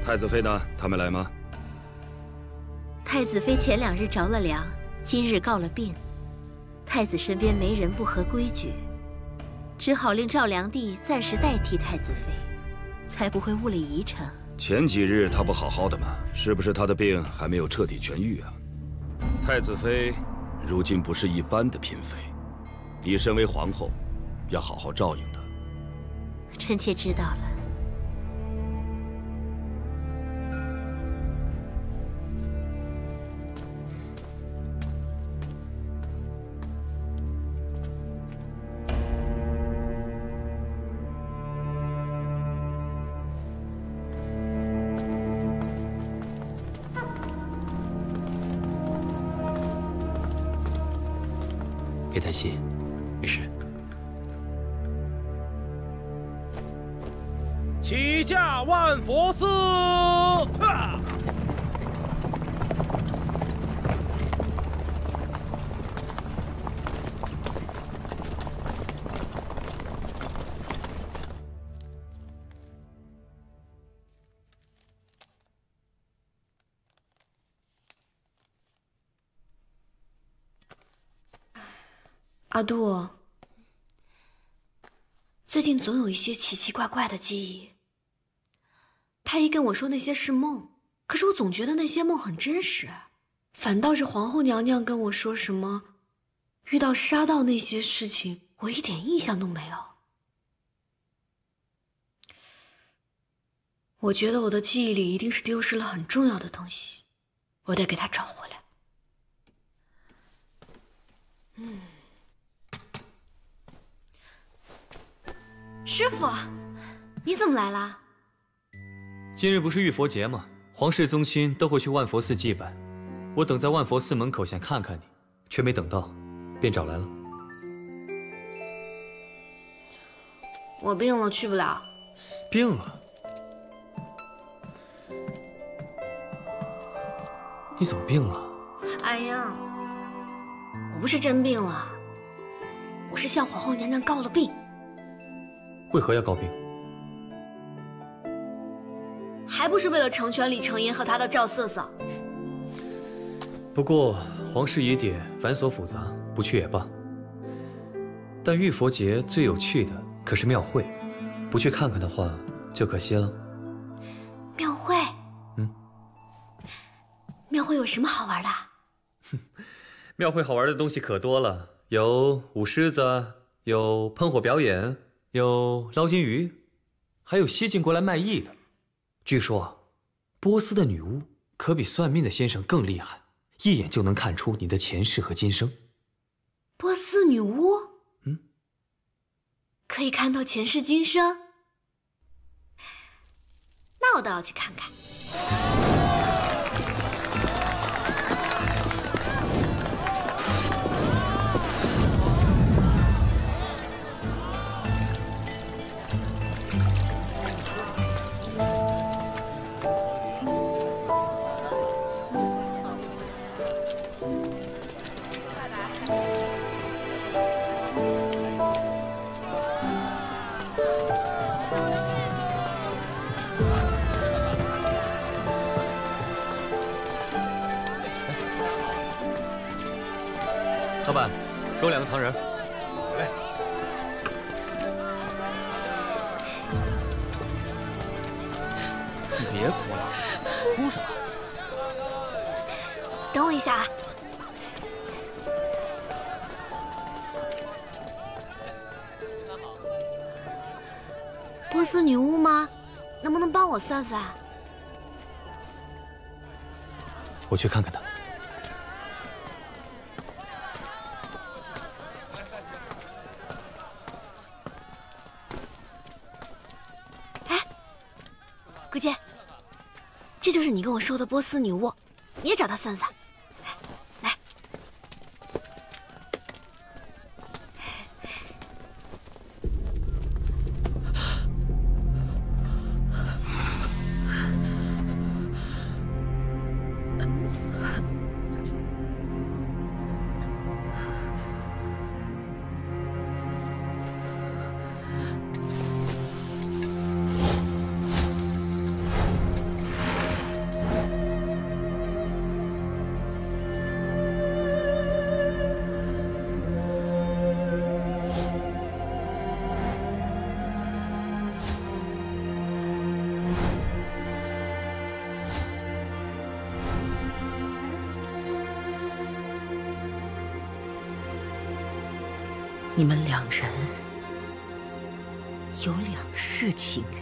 太子妃呢？她没来吗？太子妃前两日着了凉，今日告了病。太子身边没人不合规矩。 只好令赵良娣暂时代替太子妃，才不会误了宜城。前几日她不好好的吗？是不是她的病还没有彻底痊愈啊？太子妃如今不是一般的嫔妃，你身为皇后，要好好照应她。臣妾知道了。别担心，没事。起驾万佛寺。啊， 阿杜，最近总有一些奇奇怪怪的记忆。太医跟我说那些是梦，可是我总觉得那些梦很真实，反倒是皇后娘娘跟我说什么遇到杀盗那些事情，我一点印象都没有。我觉得我的记忆里一定是丢失了很重要的东西，我得给它找回来。嗯。 师傅，你怎么来了？今日不是浴佛节吗？皇室宗亲都会去万佛寺祭拜，我等在万佛寺门口想看看你，却没等到，便找来了。我病了，去不了。病了？你怎么病了？哎呀，我不是真病了，我是向皇后娘娘告了病。 为何要告病？还不是为了成全李承寅和他的赵瑟瑟。不过皇室仪典繁琐复杂，不去也罢。但浴佛节最有趣的可是庙会，不去看看的话就可惜了。庙会？嗯。庙会有什么好玩的？哼，庙会好玩的东西可多了，有舞狮子，有喷火表演。 有捞金鱼，还有西晋过来卖艺的。据说啊，波斯的女巫可比算命的先生更厉害，一眼就能看出你的前世和今生。波斯女巫？嗯。可可以看透前世今生。那我倒要去看看。老板，给我两个糖人。来。你别哭了，哭什么？等我一下啊。波斯女巫吗？能不能帮我算算？我去看看她。 顾剑，这就是你跟我说的波斯女巫，你也找她算算。来，你们两人有两世情人，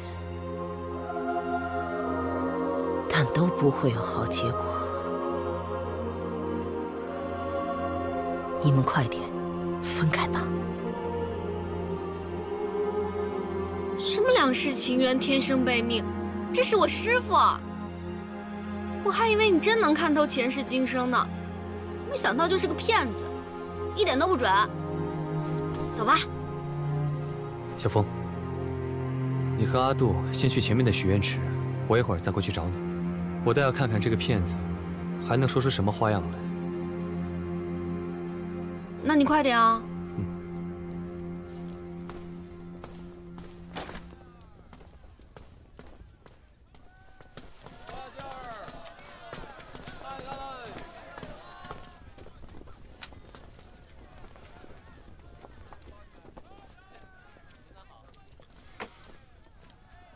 但都不会有好结果。你们快点分开吧！什么两世情缘，天生被命？这是我师父，我还以为你真能看透前世今生呢，没想到就是个骗子，一点都不准。 走吧，小峰，你和阿杜先去前面的许愿池，我一会儿再过去找你。我倒要看看这个骗子还能说出什么花样来。那你快点啊！嗯。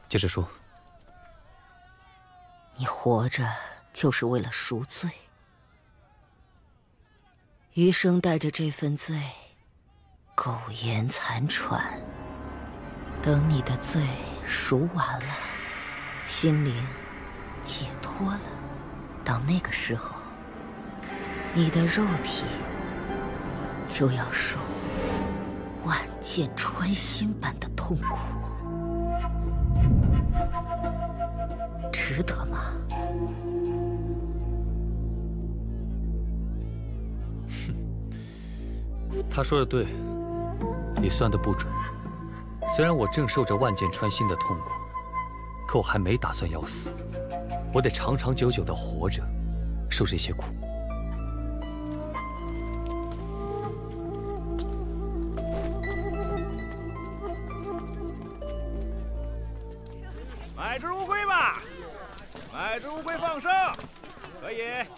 接着说，你活着就是为了赎罪，余生带着这份罪，苟延残喘。等你的罪赎完了，心灵解脱了，到那个时候，你的肉体就要受万箭穿心般的痛苦。 值得吗？哼，他说的对，你算的不准。虽然我正受着万箭穿心的痛苦，可我还没打算要死，我得长长久久的活着，受这些苦。买只乌龟吧。 买只乌龟放生，可以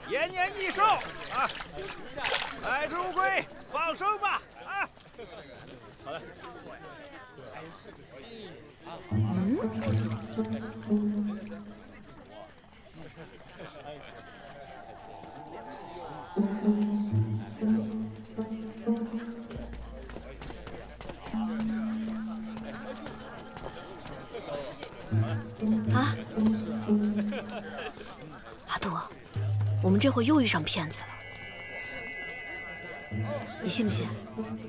延年益寿啊！买只乌龟放生吧啊！好嘞。嗯。啊！ 阿杜，我们这回又遇上骗子了。你信不信？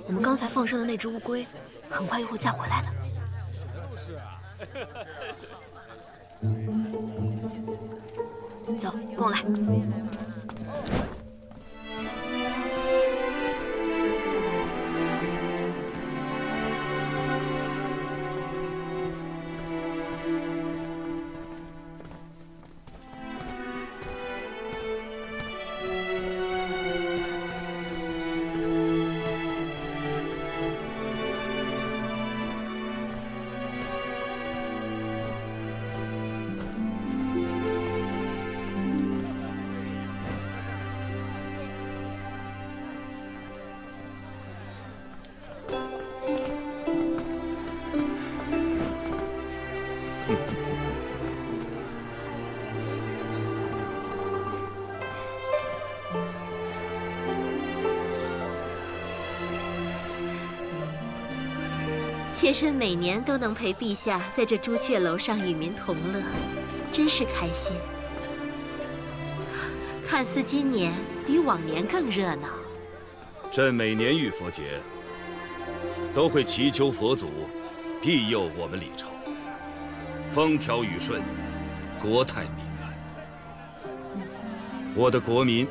我们刚才放生的那只乌龟，很快又会再回来的。就是啊。走，跟我来。 妾身每年都能陪陛下在这朱雀楼上与民同乐，真是开心。看似今年比往年更热闹。朕每年浴佛节都会祈求佛祖庇佑我们李朝，风调雨顺，国泰民安，我的国民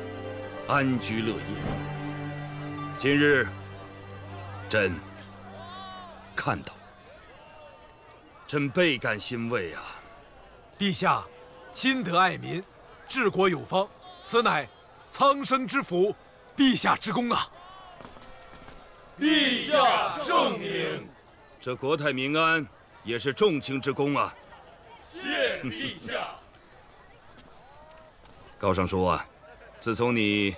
安居乐业。今日，朕。 看到，朕倍感欣慰啊！陛下，亲德爱民，治国有方，此乃苍生之福，陛下之功啊！陛下圣明。这国泰民安也是众卿之功啊！谢陛下。高尚书啊，自从你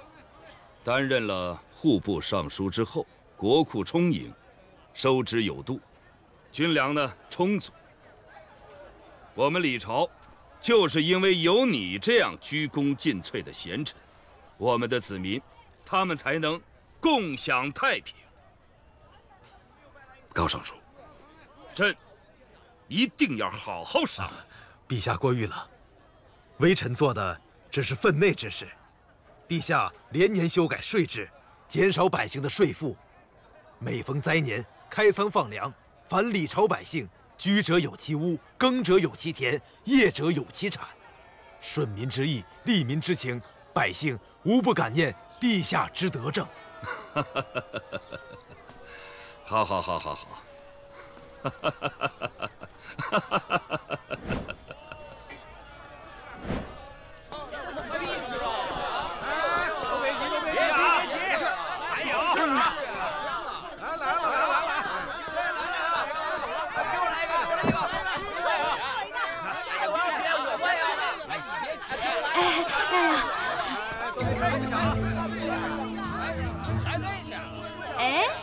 担任了户部尚书之后，国库充盈。 收支有度，军粮呢充足。我们李朝，就是因为有你这样鞠躬尽瘁的贤臣，我们的子民，他们才能共享太平。高尚书，朕一定要好好赏。陛下过誉了，微臣做的只是分内之事。陛下连年修改税制，减少百姓的税负，每逢灾年。 开仓放粮，凡李朝百姓，居者有其屋，耕者有其田，业者有其产，顺民之意，利民之情，百姓无不感念陛下之德政。好好好好好，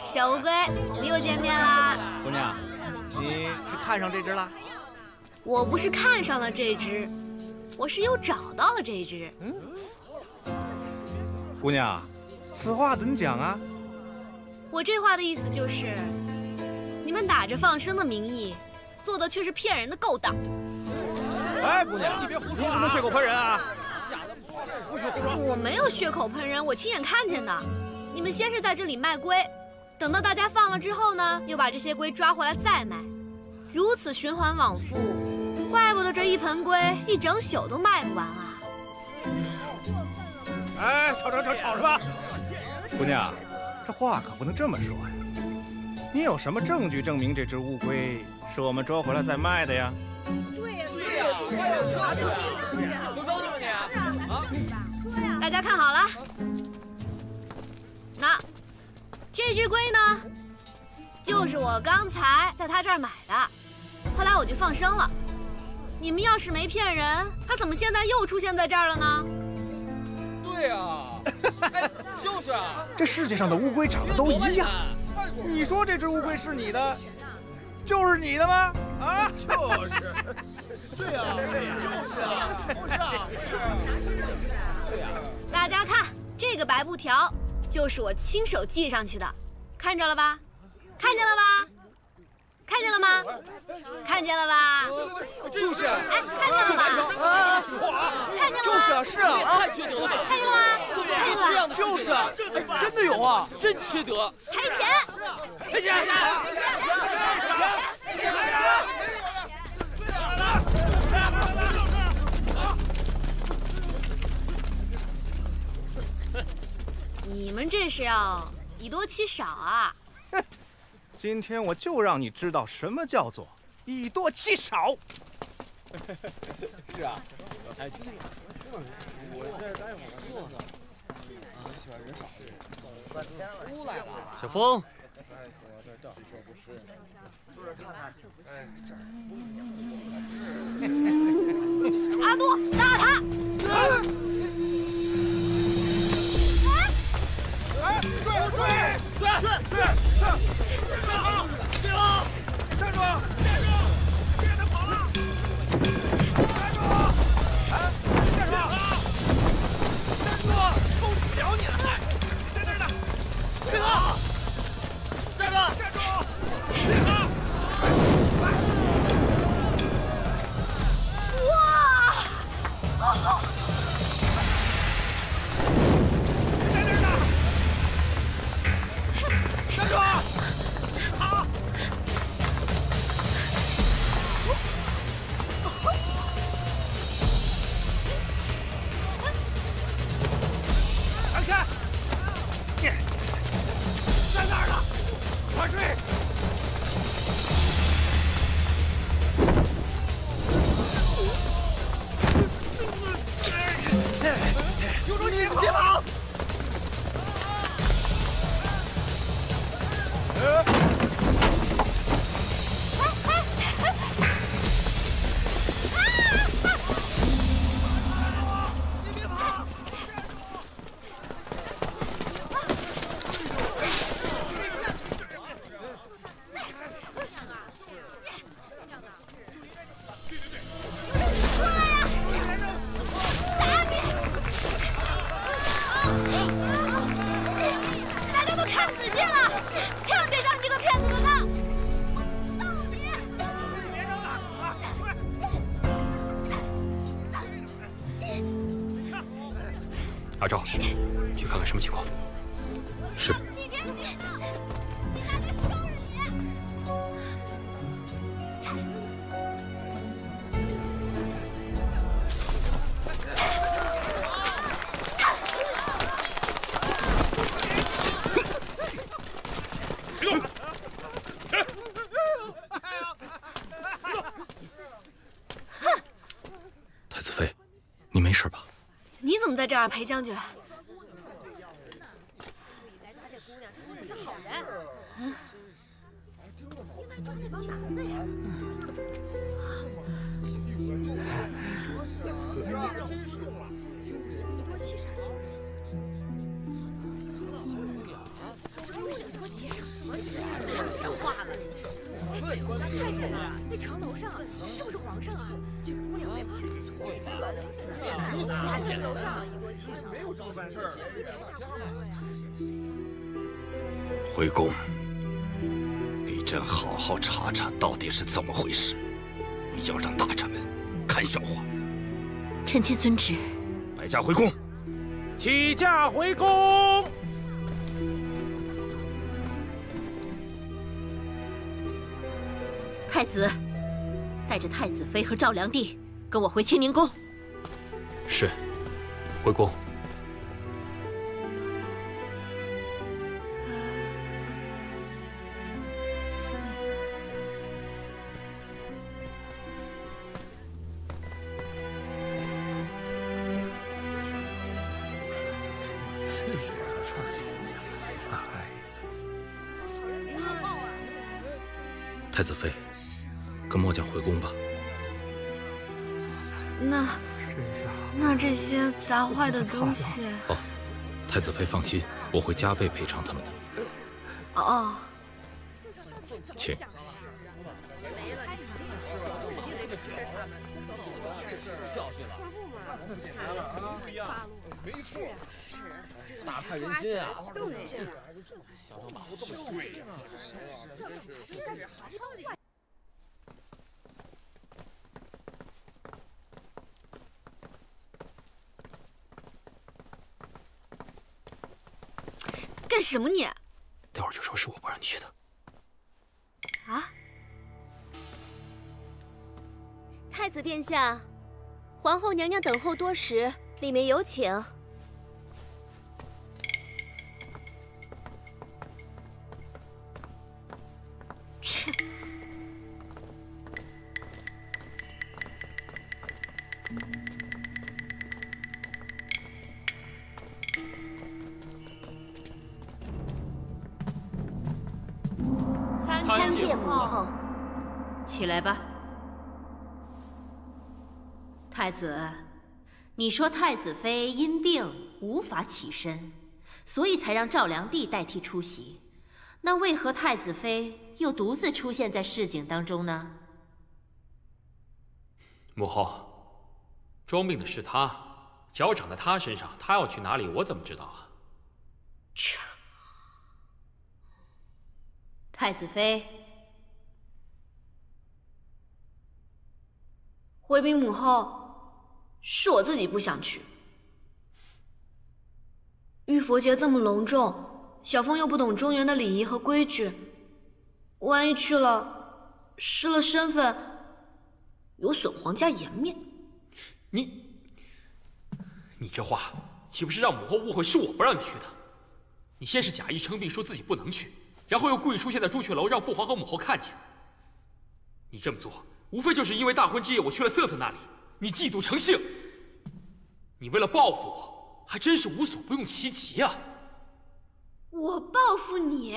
小乌龟，我们又见面啦！姑娘，你是看上这只了？我不是看上了这只，我是又找到了这只。嗯，姑娘，此话怎讲啊？我这话的意思就是，你们打着放生的名义，做的却是骗人的勾当。哎，姑娘，你别胡说，你怎么血口喷人啊？胡说胡说！我没有血口喷人，我亲眼看见的。你们先是在这里卖龟。 等到大家放了之后呢，又把这些龟抓回来再卖，如此循环往复，怪不得这一盆龟一整宿都卖不完啊！哎，吵吵吵吵什么？姑娘，这话可不能这么说呀！你有什么证据证明这只乌龟是我们捉回来再卖的呀？对呀，对呀，我有证据啊！有证据啊！啊，说呀！大家看好了，那。 这只龟呢，就是我刚才在他这儿买的，后来我就放生了。你们要是没骗人，它怎么现在又出现在这儿了呢？对啊，哎，就是啊，这世界上的乌龟长得都一样。你说这只乌龟是你的，就是你的吗？啊，就是。对啊，就是啊，就是啊，是啊，是啊，对啊。大家看这个白布条。 就是我亲手系上去的，看着了吧？看见了吧？看见了吗？看见了吧？就是，哎，看见了吧？啊，看见了吗？就是啊，是啊，太确定了，看见了吗？看见了吧？样的事情？就是啊，真的有啊，真缺德！赔钱！赔钱！赔钱！赔钱！ 你们这是要以多欺少啊！哼，今天我就让你知道什么叫做以多欺少。是啊，哎，就这样。我在待会儿。我喜欢人少的人。出来吧，小峰。阿杜，打他！啊 追追追追追追！别跑！别跑！站住！站住！别让他跑了！站住！啊！站住！站住！够不了你了！在那儿呢！别跑！站住！站住！别跑！哇！哦。 在这儿陪将军，他这姑娘真不是好人，应该抓那帮男的呀！以多欺少，以多欺少，太不像话了！太真了，那城楼上是不是皇上啊？这姑娘被骂。 楼上一锅气上，没有招办事儿。回宫，给朕好好查查到底是怎么回事，不要让大臣们看笑话。臣妾遵旨。摆驾回宫。起驾回宫。太子，带着太子妃和赵良娣，跟我回清宁宫。 是，回宫。太子妃，跟末将回宫吧。那。 那这些砸坏的东西，哦，太子妃放心，我会加倍赔偿他们的。哦，请。没错，是大快人心啊！对，小张把握这么对呀，是啊。干什么你？待会儿就说是我不让你去的。啊！太子殿下，皇后娘娘等候多时，里面有请。 参见母后，起来吧。太子，你说太子妃因病无法起身，所以才让赵良娣代替出席。那为何太子妃又独自出现在市井当中呢？母后。 装病的是他，脚长在他身上，他要去哪里，我怎么知道啊？太子妃，回禀母后，是我自己不想去。玉佛节这么隆重，小凤又不懂中原的礼仪和规矩，万一去了，失了身份，有损皇家颜面。 你，你这话岂不是让母后误会是我不让你去的？你先是假意称病说自己不能去，然后又故意出现在朱雀楼让父皇和母后看见。你这么做，无非就是因为大婚之夜我去了瑟瑟那里，你嫉妒成性。你为了报复我，还真是无所不用其极啊！我报复你，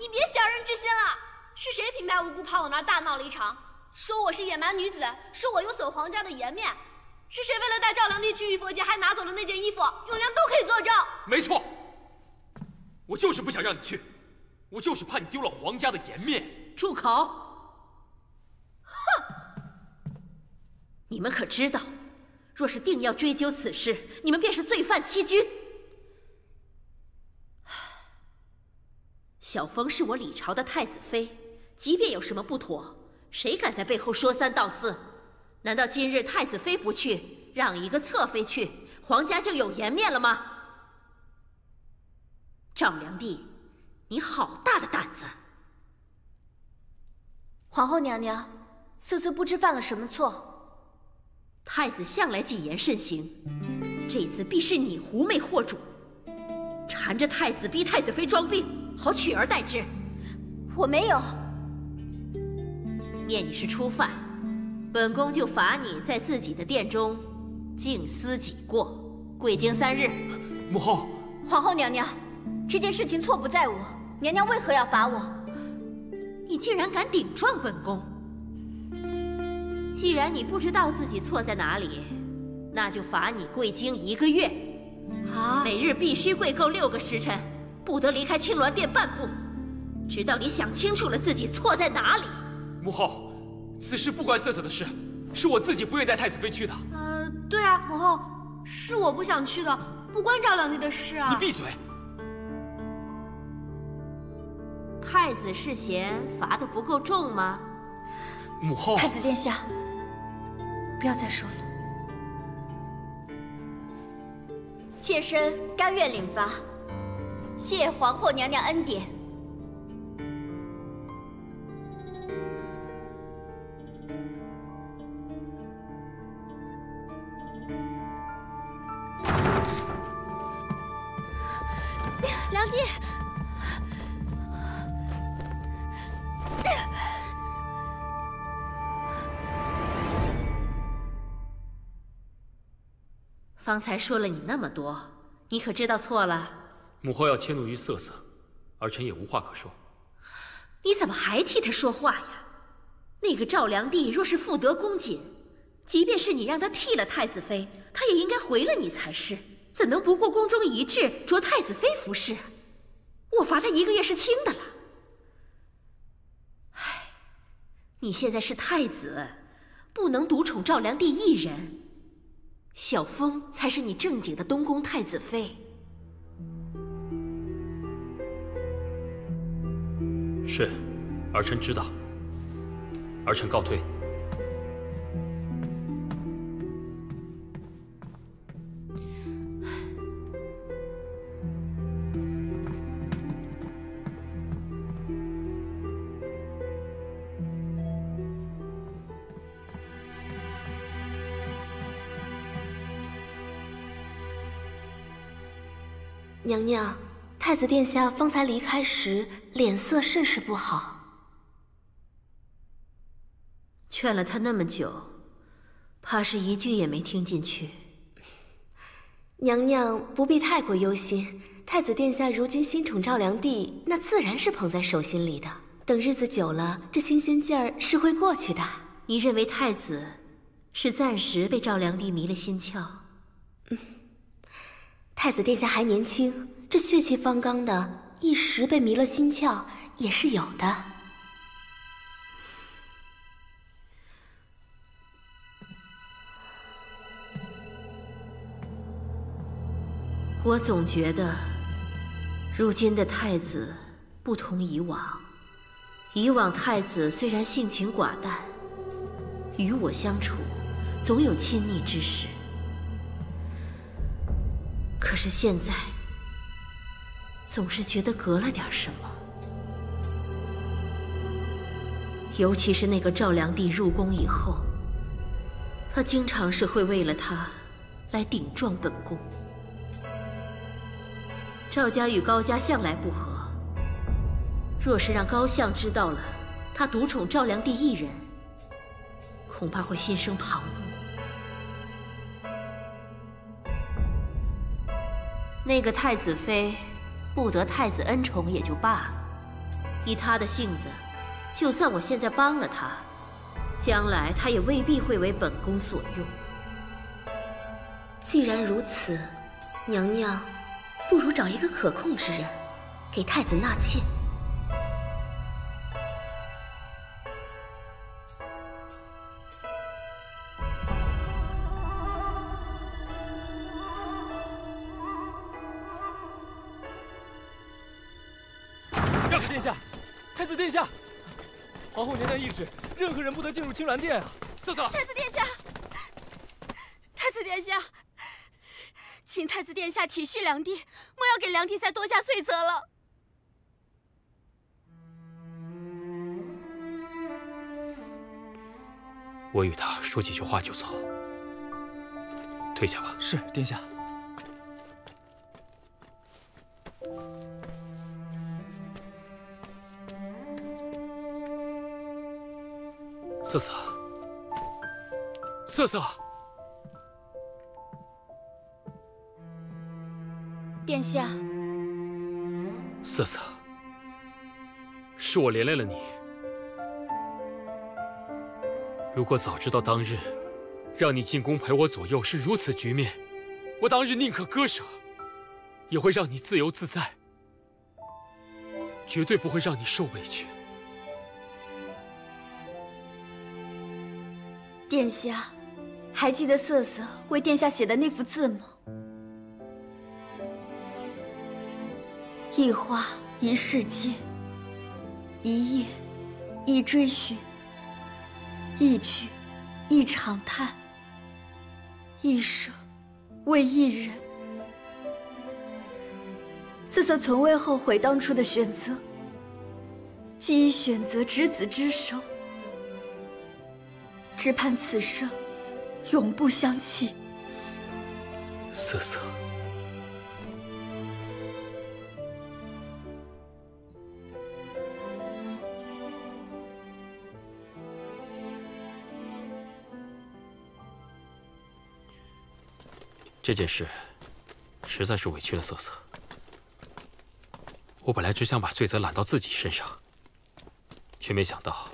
你别小人之心了。是谁平白无故跑我那儿大闹了一场，说我是野蛮女子，说我有损皇家的颜面？ 是谁为了带赵良娣去玉佛节，还拿走了那件衣服？永良都可以作证。没错，我就是不想让你去，我就是怕你丢了皇家的颜面。住口！哼！你们可知道，若是定要追究此事，你们便是罪犯欺君。小凤是我李朝的太子妃，即便有什么不妥，谁敢在背后说三道四？ 难道今日太子妃不去，让一个侧妃去，皇家就有颜面了吗？赵良娣，你好大的胆子！皇后娘娘，瑟瑟不知犯了什么错。太子向来谨言慎行，这次必是你狐媚惑主，缠着太子逼太子妃装病，好取而代之。我没有，念你是初犯。 本宫就罚你在自己的殿中静思己过，跪经三日。母后，皇后娘娘，这件事情错不在我，娘娘为何要罚我？你竟然敢顶撞本宫！既然你不知道自己错在哪里，那就罚你跪经一个月，啊，每日必须跪够六个时辰，不得离开青鸾殿半步，直到你想清楚了自己错在哪里。母后。 此事不关瑟瑟的事，是我自己不愿带太子妃去的。呃，对啊，母后，是我不想去的，不关赵良娣的事啊。你闭嘴！太子是嫌罚得不够重吗？母后，太子殿下，不要再说了。妾身甘愿领罚，谢皇后娘娘恩典。 良娣，方才说了你那么多，你可知道错了？母后要迁怒于瑟瑟，儿臣也无话可说。你怎么还替他说话呀？那个赵良娣若是妇德恭谨，即便是你让他替了太子妃，他也应该回了你才是。 怎能不顾宫中遗制，着太子妃服侍？我罚他一个月是轻的了。唉，你现在是太子，不能独宠赵良娣一人，小风才是你正经的东宫太子妃。是，儿臣知道。儿臣告退。娘娘，太子殿下方才离开时脸色甚是不好。劝了他那么久，怕是一句也没听进去。娘娘不必太过忧心，太子殿下如今新宠赵良娣，那自然是捧在手心里的。等日子久了，这新鲜劲儿是会过去的。你认为太子是暂时被赵良娣迷了心窍？嗯，太子殿下还年轻，这血气方刚的，一时被迷了心窍也是有的。我总觉得，如今的太子不同以往。以往太子虽然性情寡淡，与我相处，总有亲昵之时。可是现在，总是觉得隔了点什么。尤其是那个赵良娣入宫以后，他经常是会为了他来顶撞本宫。赵家与高家向来不和，若是让高相知道了他独宠赵良娣一人，恐怕会心生旁骛。那个太子妃不得太子恩宠也就罢了，以她的性子，就算我现在帮了她，将来她也未必会为本宫所用。既然如此，娘娘不如找一个可控之人，给太子纳妾。殿下，皇后娘娘懿旨，任何人不得进入青鸾殿啊！瑟瑟，太子殿下，太子殿下，请太子殿下体恤良娣，莫要给良娣再多加罪责了。我与他说几句话就走，退下吧。是，殿下。瑟瑟，瑟瑟，殿下，瑟瑟，是我连累了你。如果早知道当日让你进宫陪我左右是如此局面，我当日宁可割舍，也会让你自由自在，绝对不会让你受委屈。殿下，还记得瑟瑟为殿下写的那幅字吗？一花一世界，一叶一追寻，一曲一长叹，一生为一人。瑟瑟从未后悔当初的选择，既已选择执子之手，只盼此生永不相弃。瑟瑟，这件事实在是委屈了瑟瑟。我本来只想把罪责揽到自己身上，却没想到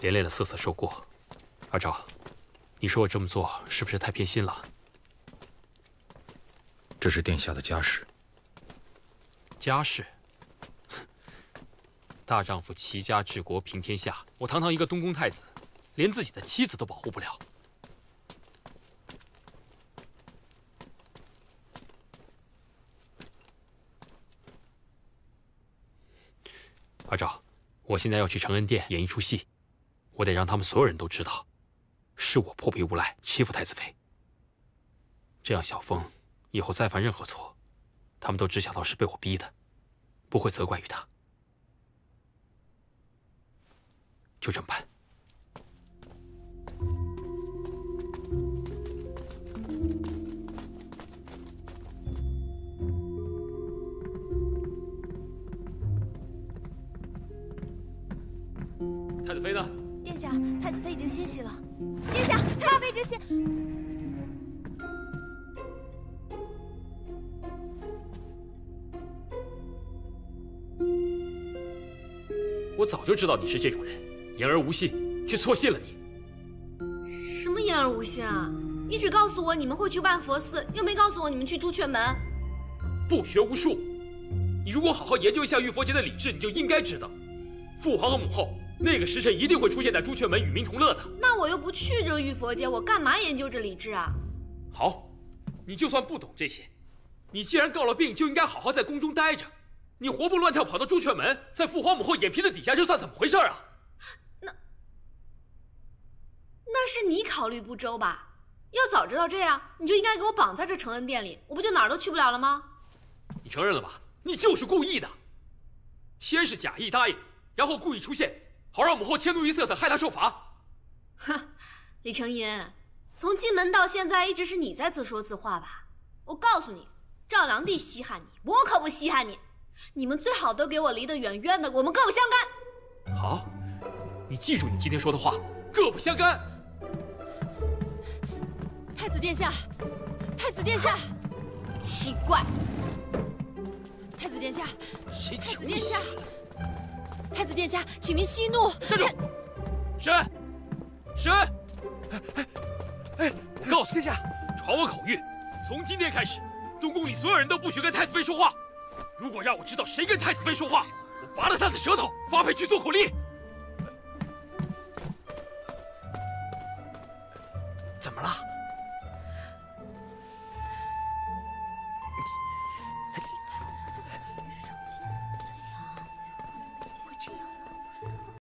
连累了瑟瑟受过。阿昭，你说我这么做是不是太偏心了？这是殿下的家事。家事？大丈夫齐家治国平天下，我堂堂一个东宫太子，连自己的妻子都保护不了。阿昭，我现在要去承恩殿演一出戏，我得让他们所有人都知道。是我破壁无赖，欺负太子妃。这样，小风以后再犯任何错，他们都只想到是被我逼的，不会责怪于他。就这么办。子妃呢？殿下，太子妃已经歇息了。殿下，太子妃已经歇。我早就知道你是这种人，言而无信，却错信了你。什么言而无信啊？你只告诉我你们会去万佛寺，又没告诉我你们去朱雀门。不学无术，你如果好好研究一下玉佛节的礼制，你就应该知道。 父皇和母后，那个时辰一定会出现在朱雀门与民同乐的。那我又不去这玉佛节，我干嘛研究这礼制啊？好，你就算不懂这些，你既然告了病，就应该好好在宫中待着。你活蹦乱跳跑到朱雀门，在父皇母后眼皮子底下，这算怎么回事啊？那那是你考虑不周吧？要早知道这样，你就应该给我绑在这承恩殿里，我不就哪儿都去不了了吗？你承认了吧？你就是故意的，先是假意答应。 然后故意出现，好让母后迁怒于瑟瑟，害她受罚。哼，李承寅，从进门到现在一直是你在自说自话吧？我告诉你，赵良娣稀罕你，我可不稀罕你。你们最好都给我离得远远的，我们各不相干。好，你记住你今天说的话，各不相干。太子殿下，太子殿下，奇怪，太子殿下，谁求你下？ 太子殿下，请您息怒。站住！沈恩，沈恩，哎哎，告诉殿下，传我口谕，从今天开始，东宫里所有人都不许跟太子妃说话。如果让我知道谁跟太子妃说话，我拔了他的舌头，发配去做苦力。怎么了？你。 这样。